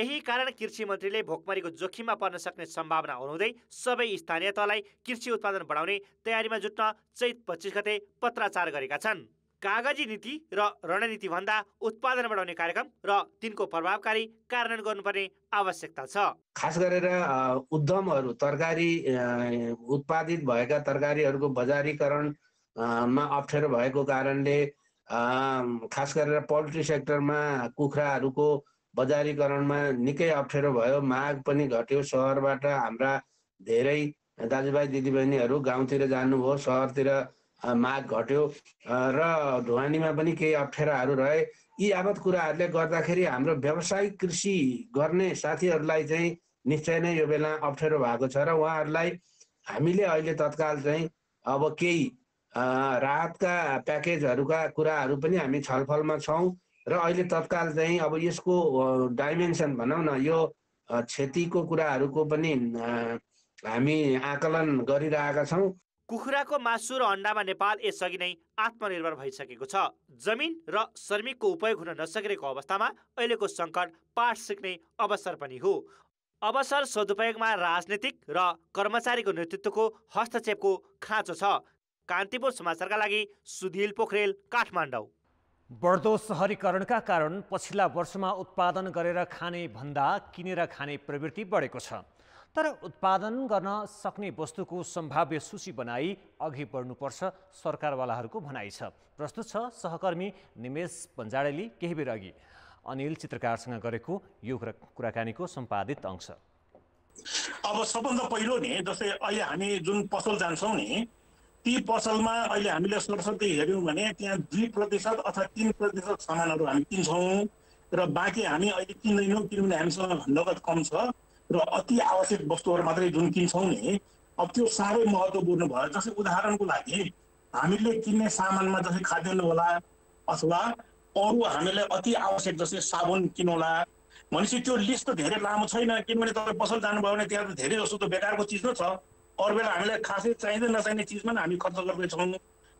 यही कारण कृषि मन्त्रीले भोकमरीको जोखिममा पर्न सक्ने सम्भावना हुँदै सबै स्थानीय तहलाई कृषि उत्पादन बढाउने तयारीमा जुट्न चैत पच्चीस गते पत्राचार गरेका छन्। कागजी नीति र रणनीति भन्दा उत्पादन बढाउने कार्यक्रम र तिनको प्रभावकारी कार्यान्वयन गर्नुपर्ने आवश्यकता छ। खास गरेर उद्यमहरू तरकारी उत्पादित भएका तरकारीहरूको बजारीकरणमा अप्ठ्यारो भएको कारणले खास गरेर पोल्ट्री सेक्टरमा कुखुराहरूको बजारीकरणमा निकै अप्ठ्यारो भयो। माग पनि घट्यो। सहरबाट हाम्रा धेरै दाजुभाइ दिदीबहिनीहरू गाउँतिर जानुभयो, सहरतिर माग घट्यो र ढुवानीमा पनि केही अप्ठ्याराहरू रहे। यी यावत कुराहरूले गर्दाखेरि हाम्रो व्यावसायिक कृषि गर्ने साथीहरूलाई चाहिँ निश्चय नै यो बेला अप्ठ्यारो भएको छ र उहाँहरूलाई हामीले अहिले तत्काल चाहिँ अब केही राहतका प्याकेजहरूका कुराहरू पनि हामी छलफलमा छौँ र अहिले तत्काल चाहिँ अब यसको डाइमेन्सन भनौँ न, यो क्षतिको कुराहरूको पनि हामी आकलन गरिरहेका छौँ। कुखुराको मासु र अण्डामा नेपाल यसअघि नै आत्मनिर्भर भइसकेको छ। जमिन र श्रमिकको उपयोग हुन नसकेको अवस्थामा अहिलेको सङ्कट पाठ सिक्ने अवसर पनि हो। अवसर सदुपयोगमा राजनीतिक र कर्मचारीको नेतृत्वको हस्तक्षेपको खाँचो छ। कान्तिपुर समाचारका लागि सुधील पोखरेल, काठमाडौँ। बढ्दो सहरीकरणका कारण पछिल्ला वर्षमा उत्पादन गरेर खाने भन्दा किनेर खाने प्रवृत्ति बढेको छ, तर उत्पादन गर्न सक्ने वस्तुको सम्भाव्य सूची बनाई अघि बढ्नुपर्छ सरकारवालाहरूको भनाइ छ। प्रस्तुत छ सहकर्मी निमेश पन्जाडेली। केही बेर अघि अनिल चित्रकारसँग गरेको यो कुराकानीको सम्पादित अंश। अब सबभन्दा पहिलो नि जस्तै अहिले हामी जुन पसल जान्छौँ नि, ती पसलमा अहिले हामीले सरसर्ती हेऱ्यौँ भने त्यहाँ दुई प्रतिशत अथवा तीन प्रतिशत सामानहरू हामी किन्छौँ र बाँकी हामी अहिले किन्दैनौँ, किनभने हामीसँग नगद कम छ र अति आवश्यक वस्तुहरू मात्रै जुन किन्छौँ नि, अब त्यो साह्रै महत्त्वपूर्ण भयो। जस्तै उदाहरणको लागि हामीले किन्ने सामानमा जस्तै खाद्यान्न होला अथवा अरू हामीलाई अति आवश्यक जस्तै साबुन किनौला भनेपछि त्यो लिस्ट त धेरै लामो छैन, किनभने तपाईँ पसल जानुभयो भने त्यहाँ त धेरै जस्तो त बेकारको चिज नै छ। अरू बेला हामीलाई खासै चाहिँदै नचाहिने चिजमा हामी खर्च गर्दैछौँ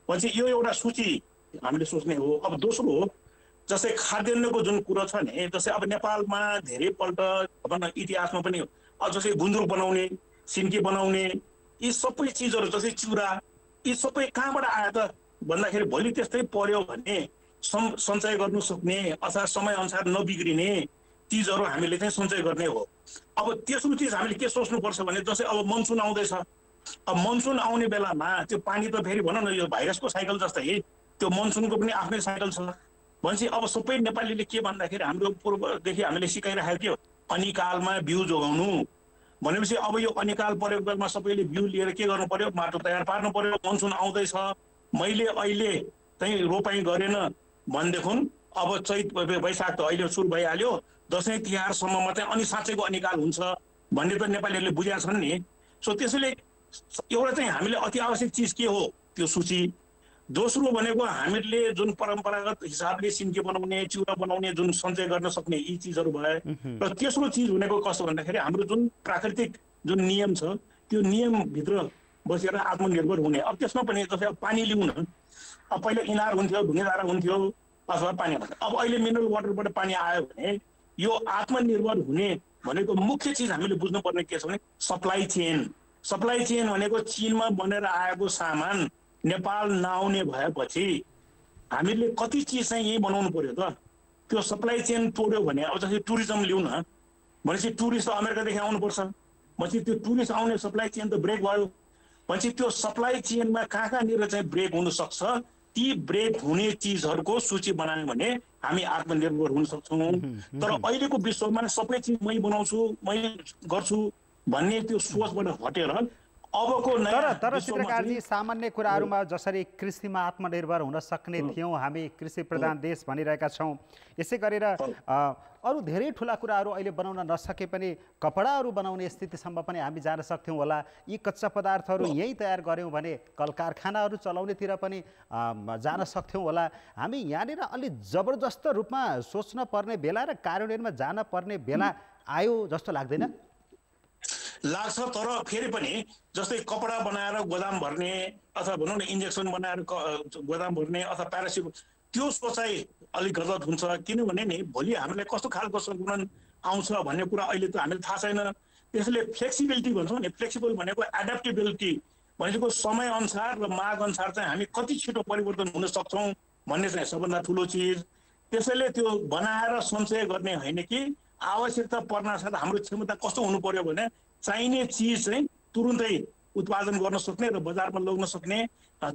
भनेपछि यो एउटा सूची हामीले सोच्ने हो। अब दोस्रो जस्तै खाद्यान्नको जुन कुरो छ नि, जस्तै अब नेपालमा धेरैपल्ट भनौँ इतिहासमा पनि जस्तै गुन्द्रुक बनाउने, सिन्की बनाउने, यी सबै चिजहरू जस्तै चिउरा, यी सबै कहाँबाट आयो त भन्दाखेरि भोलि त्यस्तै पर्यो भने सञ्चय गर्नु सक्ने अथवा समयअनुसार नबिग्रिने चिजहरू हामीले चाहिँ सञ्चय गर्ने हो। अब तेस्रो चिज हामीले के सोच्नुपर्छ भने जस्तै अब मनसुन आउँदैछ, अब मनसुन आउने बेलामा त्यो पानी त फेरि भनौँ न यो भाइरसको साइकल जस्तै त्यो मनसुनको पनि आफ्नै साइकल छ भनेपछि अब सबै नेपालीले के भन्दाखेरि हाम्रो पूर्वदेखि हामीले सिकाइराखेको के हो, अनिकालमा बिउ जोगाउनु भनेपछि अब यो अनिकाल परेको बेलामा सबैले बिउ लिएर के गर्नु पर्यो, माटो तयार पार्नु पर्यो। मनसुन आउँदैछ, मैले अहिले चाहिँ रोपाइँ गरेन भनेदेखि अब चैत वैशाख त अहिले सुरु भइहाल्यो, दसैँ तिहारसम्ममा चाहिँ अनि साँच्चैको अनिकाल हुन्छ भन्ने त नेपालीहरूले बुझेका छन् नि। सो त्यसैले एउटा चाहिँ हामीले अति आवश्यक चिज के हो त्यो सूची। दोस्रो भनेको हामीले जुन परम्परागत हिसाबले सिन्के बनाउने, चिउरा बनाउने जुन सञ्चय गर्न सक्ने यी चिजहरू भए र तेस्रो चिज भनेको कस्तो भन्दाखेरि हाम्रो जुन प्राकृतिक जुन नियम छ त्यो नियमभित्र बसेर आत्मनिर्भर हुने। अब त्यसमा पनि जस्तै पानी ल्याउन, अब पहिला इनार हुन्थ्यो, ढुङ्गेधारा हुन्थ्यो अथवा पानी, अब अहिले मिनरल वाटरबाट पानी आयो भने यो आत्मनिर्भर हुने भनेको मुख्य चिज हामीले बुझ्नुपर्ने के छ भने सप्लाई चेन। सप्लाई चेन भनेको चीनमा बनेर आएको सामान नेपाल नआउने भएपछि हामीले कति चिज चाहिँ यहीँ बनाउनु पर्यो त। त्यो सप्लाई चेन तोड्यो भने अब जस्तै टुरिज्म लिउँ न भनेपछि टुरिस्ट त अमेरिकादेखि आउनुपर्छ भनेपछि त्यो टुरिस्ट आउने सप्लाई चेन त ब्रेक भयो भनेपछि त्यो सप्लाई चेनमा कहाँ कहाँनिर चाहिँ ब्रेक हुनसक्छ, ती ब्रेक हुने चिजहरूको सूची बनायो भने हामी आत्मनिर्भर हुन सक्छौँ। तर अहिलेको विश्वमा सबै चिज मै बनाउँछु, मै गर्छु भन्ने त्यो सोचबाट हटेर तर तर चित्रकारजी सामान्य कुराहरुमा जसरी कृषिमा आत्मनिर्भर हुन सक्ने थियौं हामी कृषि प्रधान देश भनिरहेका छौं यसै गरेर अरु धेरै ठूला कुराहरु अहिले बनाउन नसके पनि कपडाहरु बनाउने स्थितिसम्म पनि हामी जान सक्थ्यौं होला। यी कच्चा पदार्थहरु यही तयार गर्यौं भने कलकारखानाहरु चलाउनेतिर पनि जान सक्थ्यौं होला। हामी यहाँनिर अलि जबरजस्त रूपमा सोच्न पर्ने बेला र कार्यान्वयनमा जान पर्ने बेला आयो जस्तो लाग्दैन? लाग्छ तर फेरि पनि जस्तै कपडा बनाएर गोदाम भर्ने अथवा भनौं न इन्जेक्सन बनाएर गोदाम भर्ने अथवा प्यारासिट त्यो सोचाइ अलि गलत हुन्छ। किनभने नि भोलि हामीलाई कस्तो खालको सङ्क्रमण आउँछ भन्ने कुरा अहिले त हामीलाई थाहा छैन। त्यसले फ्लेक्सिबिलिटी भन्छौँ नि, फ्लेक्सिबल भनेको एड्याप्टेबिलिटी भनेको समय अनुसार र माग अनुसार चाहिँ हामी कति छिटो परिवर्तन हुन सक्छौँ भन्ने चाहिँ सबभन्दा ठूलो चीज। त्यसैले त्यो बनाएर संशय गर्ने होइन कि आवश्यकता पर्नासाथ हाम्रो क्षमता कस्तो हुनु पर्यो भने चाहिने चीज चाहिँ तुरुन्तै उत्पादन गर्न सक्ने र बजारमा लग्न सक्ने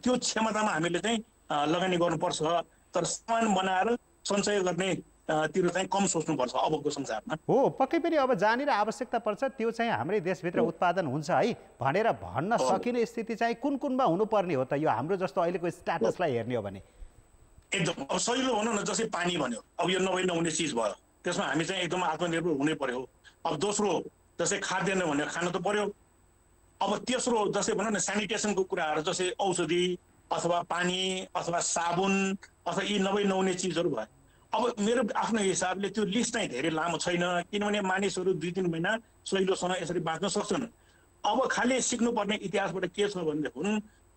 त्यो क्षमतामा हामीले चाहिँ लगानी गर्नुपर्छ। तर सामान बनाएर सञ्चय गर्ने तिर चाहिँ कम सोच्नुपर्छ अबको संसारमा। हो पक्कै पनि अब जानेर आवश्यकता पर्छ त्यो चाहिँ हाम्रै देशभित्र उत्पादन हुन्छ है भनेर भन्न सकिने स्थिति चाहिँ कुन कुनमा हुनुपर्ने हो त? यो हाम्रो जस्तो अहिलेको स्ट्याटसलाई हेर्ने हो भने एकदम अब सजिलो भनौँ न, जस्तै पानी भन्यो अब यो नभई नहुने चीज भयो, त्यसमा हामी चाहिँ एकदम आत्मनिर्भर हुनै पर्यो। अब दोस्रो जस्तै खाद्यान्न भनेर खान त पर्यो। अब तेस्रो जस्तै भनौँ न सेनिटेसनको कुराहरू जस्तै औषधि अथवा पानी अथवा साबुन अथवा यी नभई नहुने चिजहरू भयो। अब मेरो आफ्नो हिसाबले त्यो लिस्ट नै धेरै लामो छैन किनभने मानिसहरू दुई तिन महिना सजिलोसँग यसरी बाँच्न सक्छन्। अब खालि सिक्नुपर्ने इतिहासबाट के छ भनेदेखि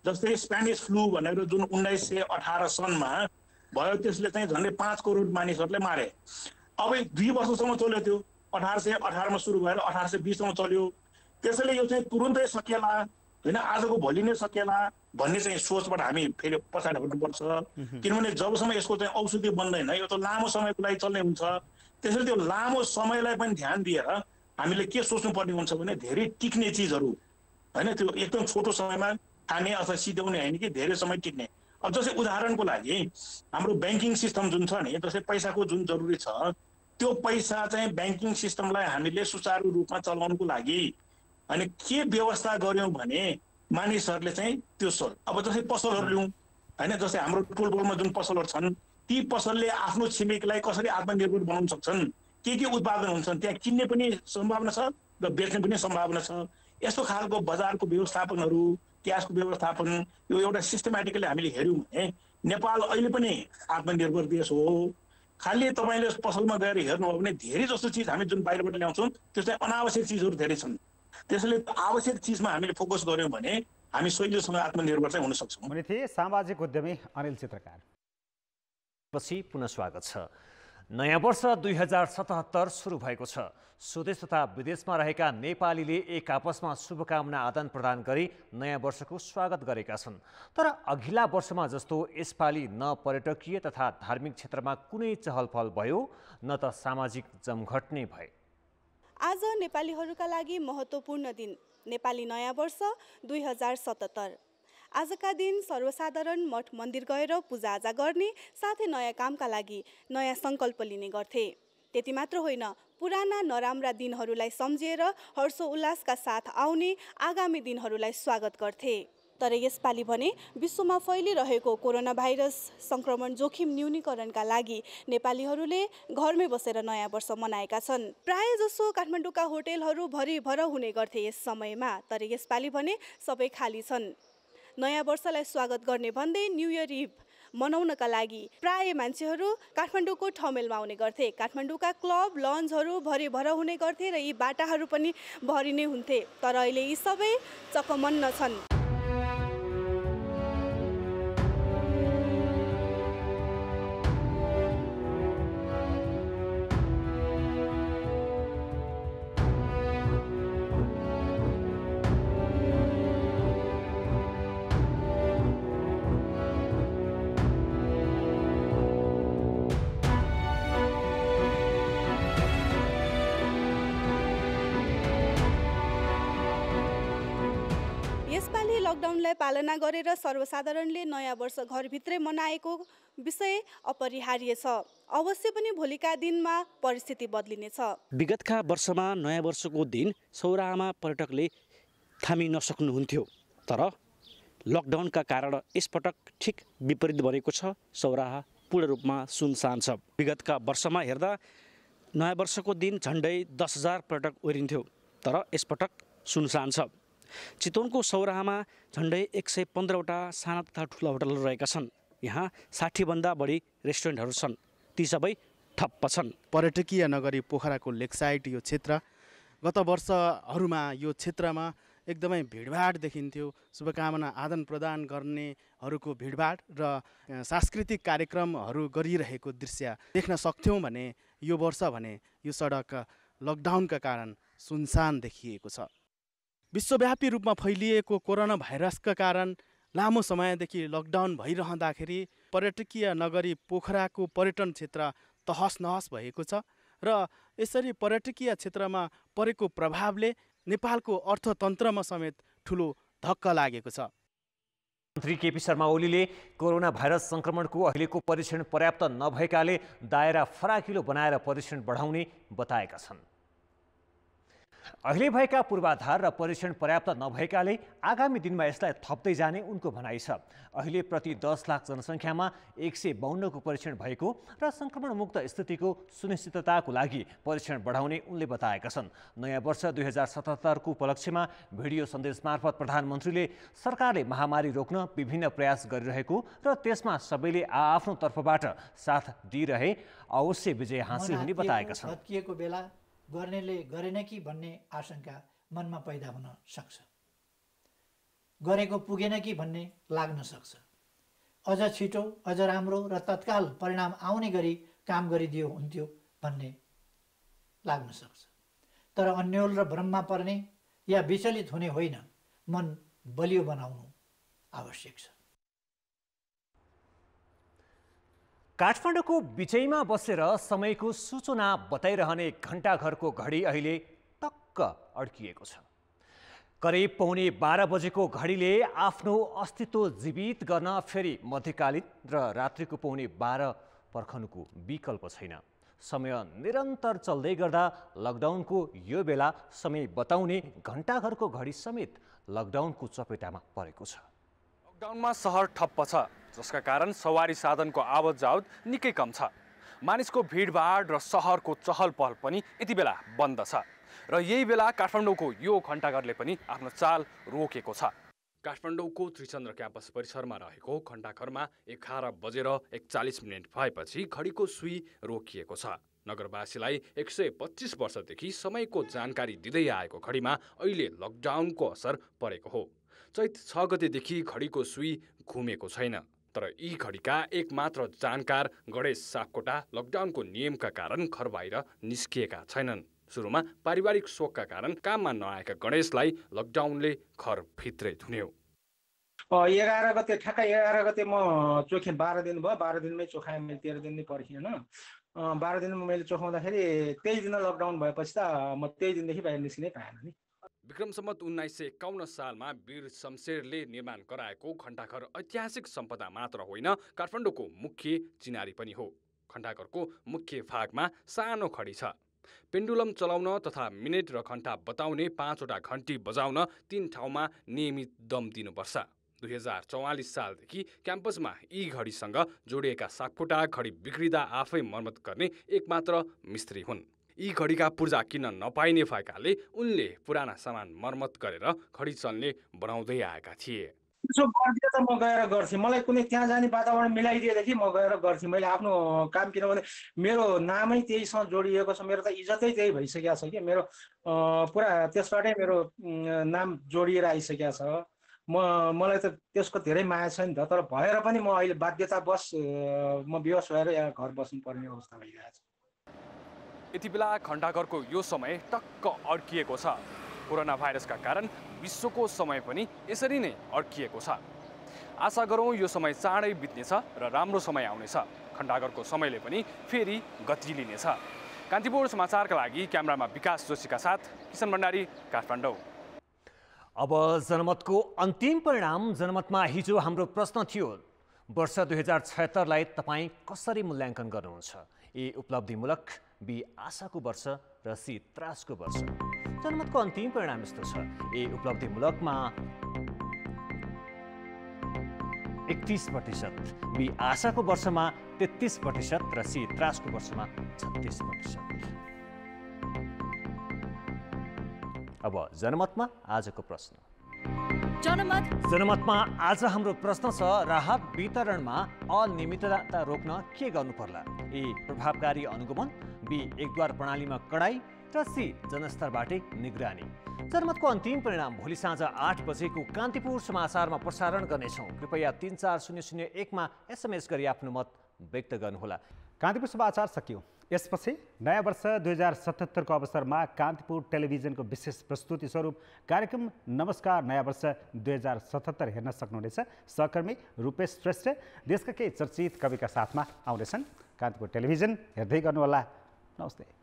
जस्तै स्पेनिस फ्लू भनेर जुन उन्नाइस सय अठार सनमा भयो त्यसले चाहिँ झन्डै पाँच करोड मानिसहरूले मारे। अब दुई वर्षसम्म चल्यो त्यो, अठार सय अठारमा सुरु भएर अठार सय बिसमा चल्यो। त्यसैले यो चाहिँ तुरुन्तै सकिएला होइन, आजको भोलि नै सकिएला भन्ने चाहिँ सोचबाट हामी फेरि पछाडि हट्नुपर्छ। किनभने जबसम्म यसको चाहिँ औषधि बन्दैन यो त लामो समयको लागि चल्ने हुन्छ। त्यसैले त्यो लामो समयलाई पनि ध्यान दिएर हामीले के सोच्नुपर्ने हुन्छ भने धेरै टिक्ने चिजहरू होइन, त्यो एकदम छोटो समयमा खाने अथवा सिध्याउने होइन कि धेरै समय टिक्ने। अब जस्तै उदाहरणको लागि हाम्रो ब्याङ्किङ सिस्टम जुन छ नि जस्तै पैसाको जुन जरुरी छ त्यो पैसा चाहिँ ब्याङ्किङ सिस्टमलाई हामीले सुचारू रूपमा चलाउनको लागि अनि के व्यवस्था गर्यौँ भने मानिसहरूले चाहिँ त्यो सोल अब जस्तै पसलहरू लिउँ होइन, जस्तै हाम्रो टोल बोलमा जुन पसलहरू छन् ती पसलले आफ्नो छिमेकीलाई कसरी आत्मनिर्भर बनाउन सक्छन्, के के उत्पादन हुन्छन्, त्यहाँ किन्ने पनि सम्भावना छ र बेच्ने पनि सम्भावना छ। यस्तो खालको बजारको व्यवस्थापनहरू ग्यासको व्यवस्थापन यो एउटा सिस्टमेटिकली हामीले हेर्यौँ भने नेपाल अहिले पनि आत्मनिर्भर देश हो। खालि तपाईले पसलमा गएर हेर्नुभयो भने धेरै जस्तो चिज हामी जुन बाहिरबाट ल्याउँछौँ त्यो चाहिँ अनावश्यक चिजहरू धेरै छन्। त्यसैले आवश्यक चिजमा हामीले फोकस गर्यौँ भने हामी सजिलैसँग आत्मनिर्भर चाहिँ हुन सक्छौँ। मैले थिएँ सामाजिक उद्यमी अनिल चित्रकार। पछि पुनः स्वागत छ। नयाँ वर्ष दुई हजार सतहत्तर सुरु भएको छ। स्वदेश तथा विदेशमा रहेका नेपालीले एक आपसमा शुभकामना आदान प्रदान गरी नयाँ वर्षको स्वागत गरेका छन्। तर अघिल्ला वर्षमा जस्तो यसपालि न पर्यटकीय तथा धार्मिक क्षेत्रमा कुनै चहलपहल भयो न त सामाजिक जमघट नै भए। आज नेपालीहरूका लागि महत्त्वपूर्ण दिन नेपाली नयाँ वर्ष दुई हजार सतहत्तर। आजका दिन सर्वसाधारण मठ मन्दिर गएर पूजाआजा गर्ने साथै नयाँ कामका लागि नयाँ सङ्कल्प लिने गर्थे। त्यति मात्र होइन पुराना नराम्रा दिनहरूलाई सम्झेर हर्षोल्लासका साथ आउने आगामी दिनहरूलाई स्वागत गर्थे। तर यसपालि भने विश्वमा फैलिरहेको कोरोना भाइरस सङ्क्रमण जोखिम न्यूनीकरणका लागि नेपालीहरूले घरमै बसेर नयाँ वर्ष मनाएका छन्। प्रायःजसो काठमाडौँका होटलहरू भरिभर हुने गर्थे यस समयमा, तर यसपालि भने सबै खाली छन्। नयाँ वर्षलाई स्वागत गर्ने भन्दै न्यू इयर इभ मनाउनका लागि प्राय मान्छेहरू काठमाडौँको ठमेलमा आउने गर्थे। काठमाडौँका क्लब लन्जहरू भरिभर हुने गर्थे र यी बाटाहरू पनि भरि नै हुन्थे, तर अहिले यी सबै चकमन्न छन्। लकडाउनलाई पालना गरेर सर्वसाधारणले नयाँ वर्ष घरभित्रै मनाएको विषय अपरिहार्य छ। अवश्य पनि भोलिका दिनमा परिस्थिति बदलिनेछ। विगतका वर्षमा नयाँ वर्षको दिन सौराहामा पर्यटकले थामी नसक्नुहुन्थ्यो तर लकडाउनका कारण यसपटक ठिक विपरीत बनेको छ। सौराहा पूर्ण रूपमा सुनसान छ। विगतका वर्षमा हेर्दा नयाँ वर्षको दिन झण्डै दस हजार पर्यटक ओरिन्थ्यो तर यसपटक सुनसान छ। चितवनको सौराहामा झण्डै एक सय पन्ध्रवटा साना तथा ठुला होटलहरू रहेका छन्। यहाँ साठी भन्दा बढी रेस्टुरेन्टहरू छन्, ती सबै ठप्प छन्। पर्यटकीय नगरी पोखराको लेकसाइड यो क्षेत्र गत वर्षहरूमा यो क्षेत्रमा एकदमै भिडभाड देखिन्थ्यो। शुभकामना आदान प्रदान गर्नेहरूको भिडभाड र सांस्कृतिक कार्यक्रमहरू गरिरहेको दृश्य देख्न सक्थ्यौं भने यो वर्ष भने यो सडक लकडाउनका कारण सुनसान देखिएको छ। विश्वव्यापी रूपमा फैलिएको कोरोना भाइरसका कारण लामो समयदेखि लकडाउन भइरहँदाखेरि पर्यटकीय नगरी पोखराको पर्यटन क्षेत्र तहस नहस भएको छ र यसरी पर्यटकीय क्षेत्रमा परेको प्रभावले नेपालको अर्थतन्त्रमा समेत ठूलो धक्का लागेको छ। मन्त्री केपी शर्मा ओलीले कोरोना भाइरस संक्रमणको अहिलेको परीक्षण पर्याप्त नभएकाले दायरा फराकिलो बनाएर परीक्षण बढाउने बताएका छन्। अहिले भएका पूर्वाधार र परीक्षण पर्याप्त नभएकाले आगामी दिनमा यसलाई थप्दै जाने उनको भनाइ छ। अहिले प्रति दस लाख जनसङ्ख्यामा एक सय बावन्न को परीक्षण भएको र संक्रमण मुक्त स्थितिको सुनिश्चितताको लागि परीक्षण बढाउने उनले बताएका छन्। नयाँ वर्ष दुई हजार सतहत्तर को उपलक्ष्यमा भिडियो सन्देश मार्फत प्रधानमन्त्रीले सरकारले महामारी रोक्न विभिन्न प्रयास गरिरहेको र त्यसमा सबैले आआफ्नो तर्फबाट साथ दिइरहे अवश्य विजय हासिल हुने बताएका छन्। गर्नेले गरेन कि भन्ने आशंका मनमा पैदा हुन सक्छ, गरेको पुगेन कि भन्ने लाग्न सक्छ। अझ छिटो अझ राम्रो र तत्काल परिणाम आउने गरी काम गरिदियो हुन्थ्यो भन्ने लाग्न सक्छ। तर अन्योल र भ्रममा पर्ने या विचलित हुने होइन, मन बलियो बनाउनु आवश्यक छ। काठमाडौँको बिचैमा बसेर समयको सूचना बताइरहने घण्टा घरको घडी अहिले टक्क अड्किएको छ। करिब पौने बाह्र बजेको घडीले आफ्नो अस्तित्व जीवित गर्न फेरि मध्यकालीन र रात्रिको पौने बाह्र पर्खनुको विकल्प छैन। समय निरन्तर चल्दै गर्दा लकडाउनको यो बेला समय बताउने घण्टा घरको घडी समेत लकडाउनको चपेटामा परेको छ। लकडाउनमा सहर ठप्प छ, जसका कारण सवारी साधनको आवत जावत निकै कम छ। मानिसको भीडभाड र सहरको चहल पहल पनि यति बेला बन्द छ र यही बेला काठमाडौँको यो घण्टाघरले पनि आफ्नो चाल रोकेको छ। काठमाडौँको त्रिचन्द्र क्याम्पस परिसरमा रहेको घण्टाघरमा एघार बजेर एकचालिस मिनट भएपछि घडीको सुई रोकिएको छ। नगरवासीलाई एक सय पच्चीस वर्षदेखि समयको जानकारी दिँदै आएको घडीमा अहिले लकडाउनको असर परेको हो। चैत छ गतेदेखि घडीको सुई घुमेको छैन तर यी घडीका एक मात्र जानकार गणेश सापकोटा लकडाउनको नियमका कारण घर बाहिर निस्किएका छैनन्। सुरुमा पारिवारिक शोकका कारण काममा नआएका गणेशलाई लकडाउनले घर भित्रै थुन्यो। एघार गते ठ्याक्कै एघार गते म चोखे बाह्र दिन भयो, बाह्र दिनमै चोखाएँ मैले, तेह्र दिन नै पर्खिएन। बाह्र दिन मैले चोखाउँदाखेरि तेइस दिन लकडाउन भएपछि त म तेइस दिनदेखि बाहिर निस्किनै पाएन नि। विक्रम सम्वत उन्नाइस सय एकाउन्न सालमा वीर शमशेरले निर्माण गराएको घण्टाघर ऐतिहासिक सम्पदा मात्र होइन, काठमाडौँको मुख्य चिनारी पनि हो। घण्टाघरको मुख्य भागमा सानो घडी छ। पेन्डुलम चलाउन तथा मिनेट र घण्टा बताउने पाँचवटा घन्टी बजाउन तीन ठाउँमा नियमित दम दिनुपर्छ। दुई हजार चौवालिस सालदेखि क्याम्पसमा यी घडीसँग जोडिएका सापकोटा घडी बिग्रिँदा आफै मर्मत गर्ने एकमात्र मिस्त्री हुन्। यी घडीका पुर्जा किन्न नपाइने भएकाले उनले पुराना सामान मर्मत गरेर घडी चल्ने बनाउँदै आएका थिए। त्यसो गरिदिए त म गएर गर्थेँ, मलाई कुनै त्यहाँ जाने वातावरण मिलाइदिएदेखि म गएर गर्थेँ मैले आफ्नो काम, किनभने मेरो नामै त्यहीसँग जोडिएको छ, मेरो त इज्जतै त्यही भइसकेको छ कि मेरो पुरा त्यसबाटै मेरो नाम जोडिएर आइसकेको छ। म मलाई त त्यसको धेरै माया छ नि त, तर भएर पनि म अहिले बाध्यतावश म बेहोस भएर यहाँ घर बस्नुपर्ने अवस्था भइरहेको छ। यति बेला घण्टाघरको यो समय टक्क अड्किएको छ। कोरोना भाइरसका कारण विश्वको समय पनि यसरी नै अड्किएको छ। आशा गरौँ यो समय चाँडै बित्नेछ र राम्रो समय आउनेछ। घण्टाघरको समयले पनि फेरि गति लिनेछ। कान्तिपुर समाचारका लागि क्यामेरामा विकास जोशीका साथ किशन भण्डारी, काठमाडौँ। अब जनमतको अन्तिम परिणाम। जनमतमा हिजो हाम्रो प्रश्न थियो, वर्ष दुई हजार छयत्तरलाई तपाईँ कसरी मूल्याङ्कन गर्नुहुन्छ? ए उपलब्धिमूलक, बी आशाको वर्ष र सी त्रासको वर्ष। जनमतको अन्तिम परिणाम यस्तो छ। ए उपलब्धि मुलकमा एकतीस प्रतिशत, बी आशाको वर्षमा तेत्तीस प्रतिशत र सी त्रासको वर्षमा छत्तीस प्रतिशत। अब जनमतमा आजको प्रश्न। जनमत जनमतमा आज हाम्रो प्रश्न छ, राहत वितरणमा अनियमितता रोक्न के गर्नु पर्ला? ए प्रभावकारी अनुगमन, बी एकद्वार प्रणालीमा कडाई र सी जनस्तरबाटै निगरानी। जनमतको अन्तिम परिणाम भोलि साँझ आठ बजेको कान्तिपुर समाचारमा प्रसारण गर्नेछौँ। कृपया तीन चार शून्य शून्य एकमा एसएमएस गरी आफ्नो मत व्यक्त गर्नुहोला। कान्तिपुर समाचार सकियो। यसपछि नयाँ वर्ष दुई हजार सतहत्तर को अवसर में कान्तिपुर टेलिभिजन को विशेष प्रस्तुति स्वरूप कार्यक्रम नमस्कार नयाँ वर्ष दुई हजार सतहत्तर हेर्न सक्नुहुनेछ। सहकर्मी रूपेश श्रेष्ठ देश का केही चर्चित कवि का साथ में आउनेछन्। कान्तिपुर टेलिभिजन हेर्दै गर्नुहोला। नमस्ते।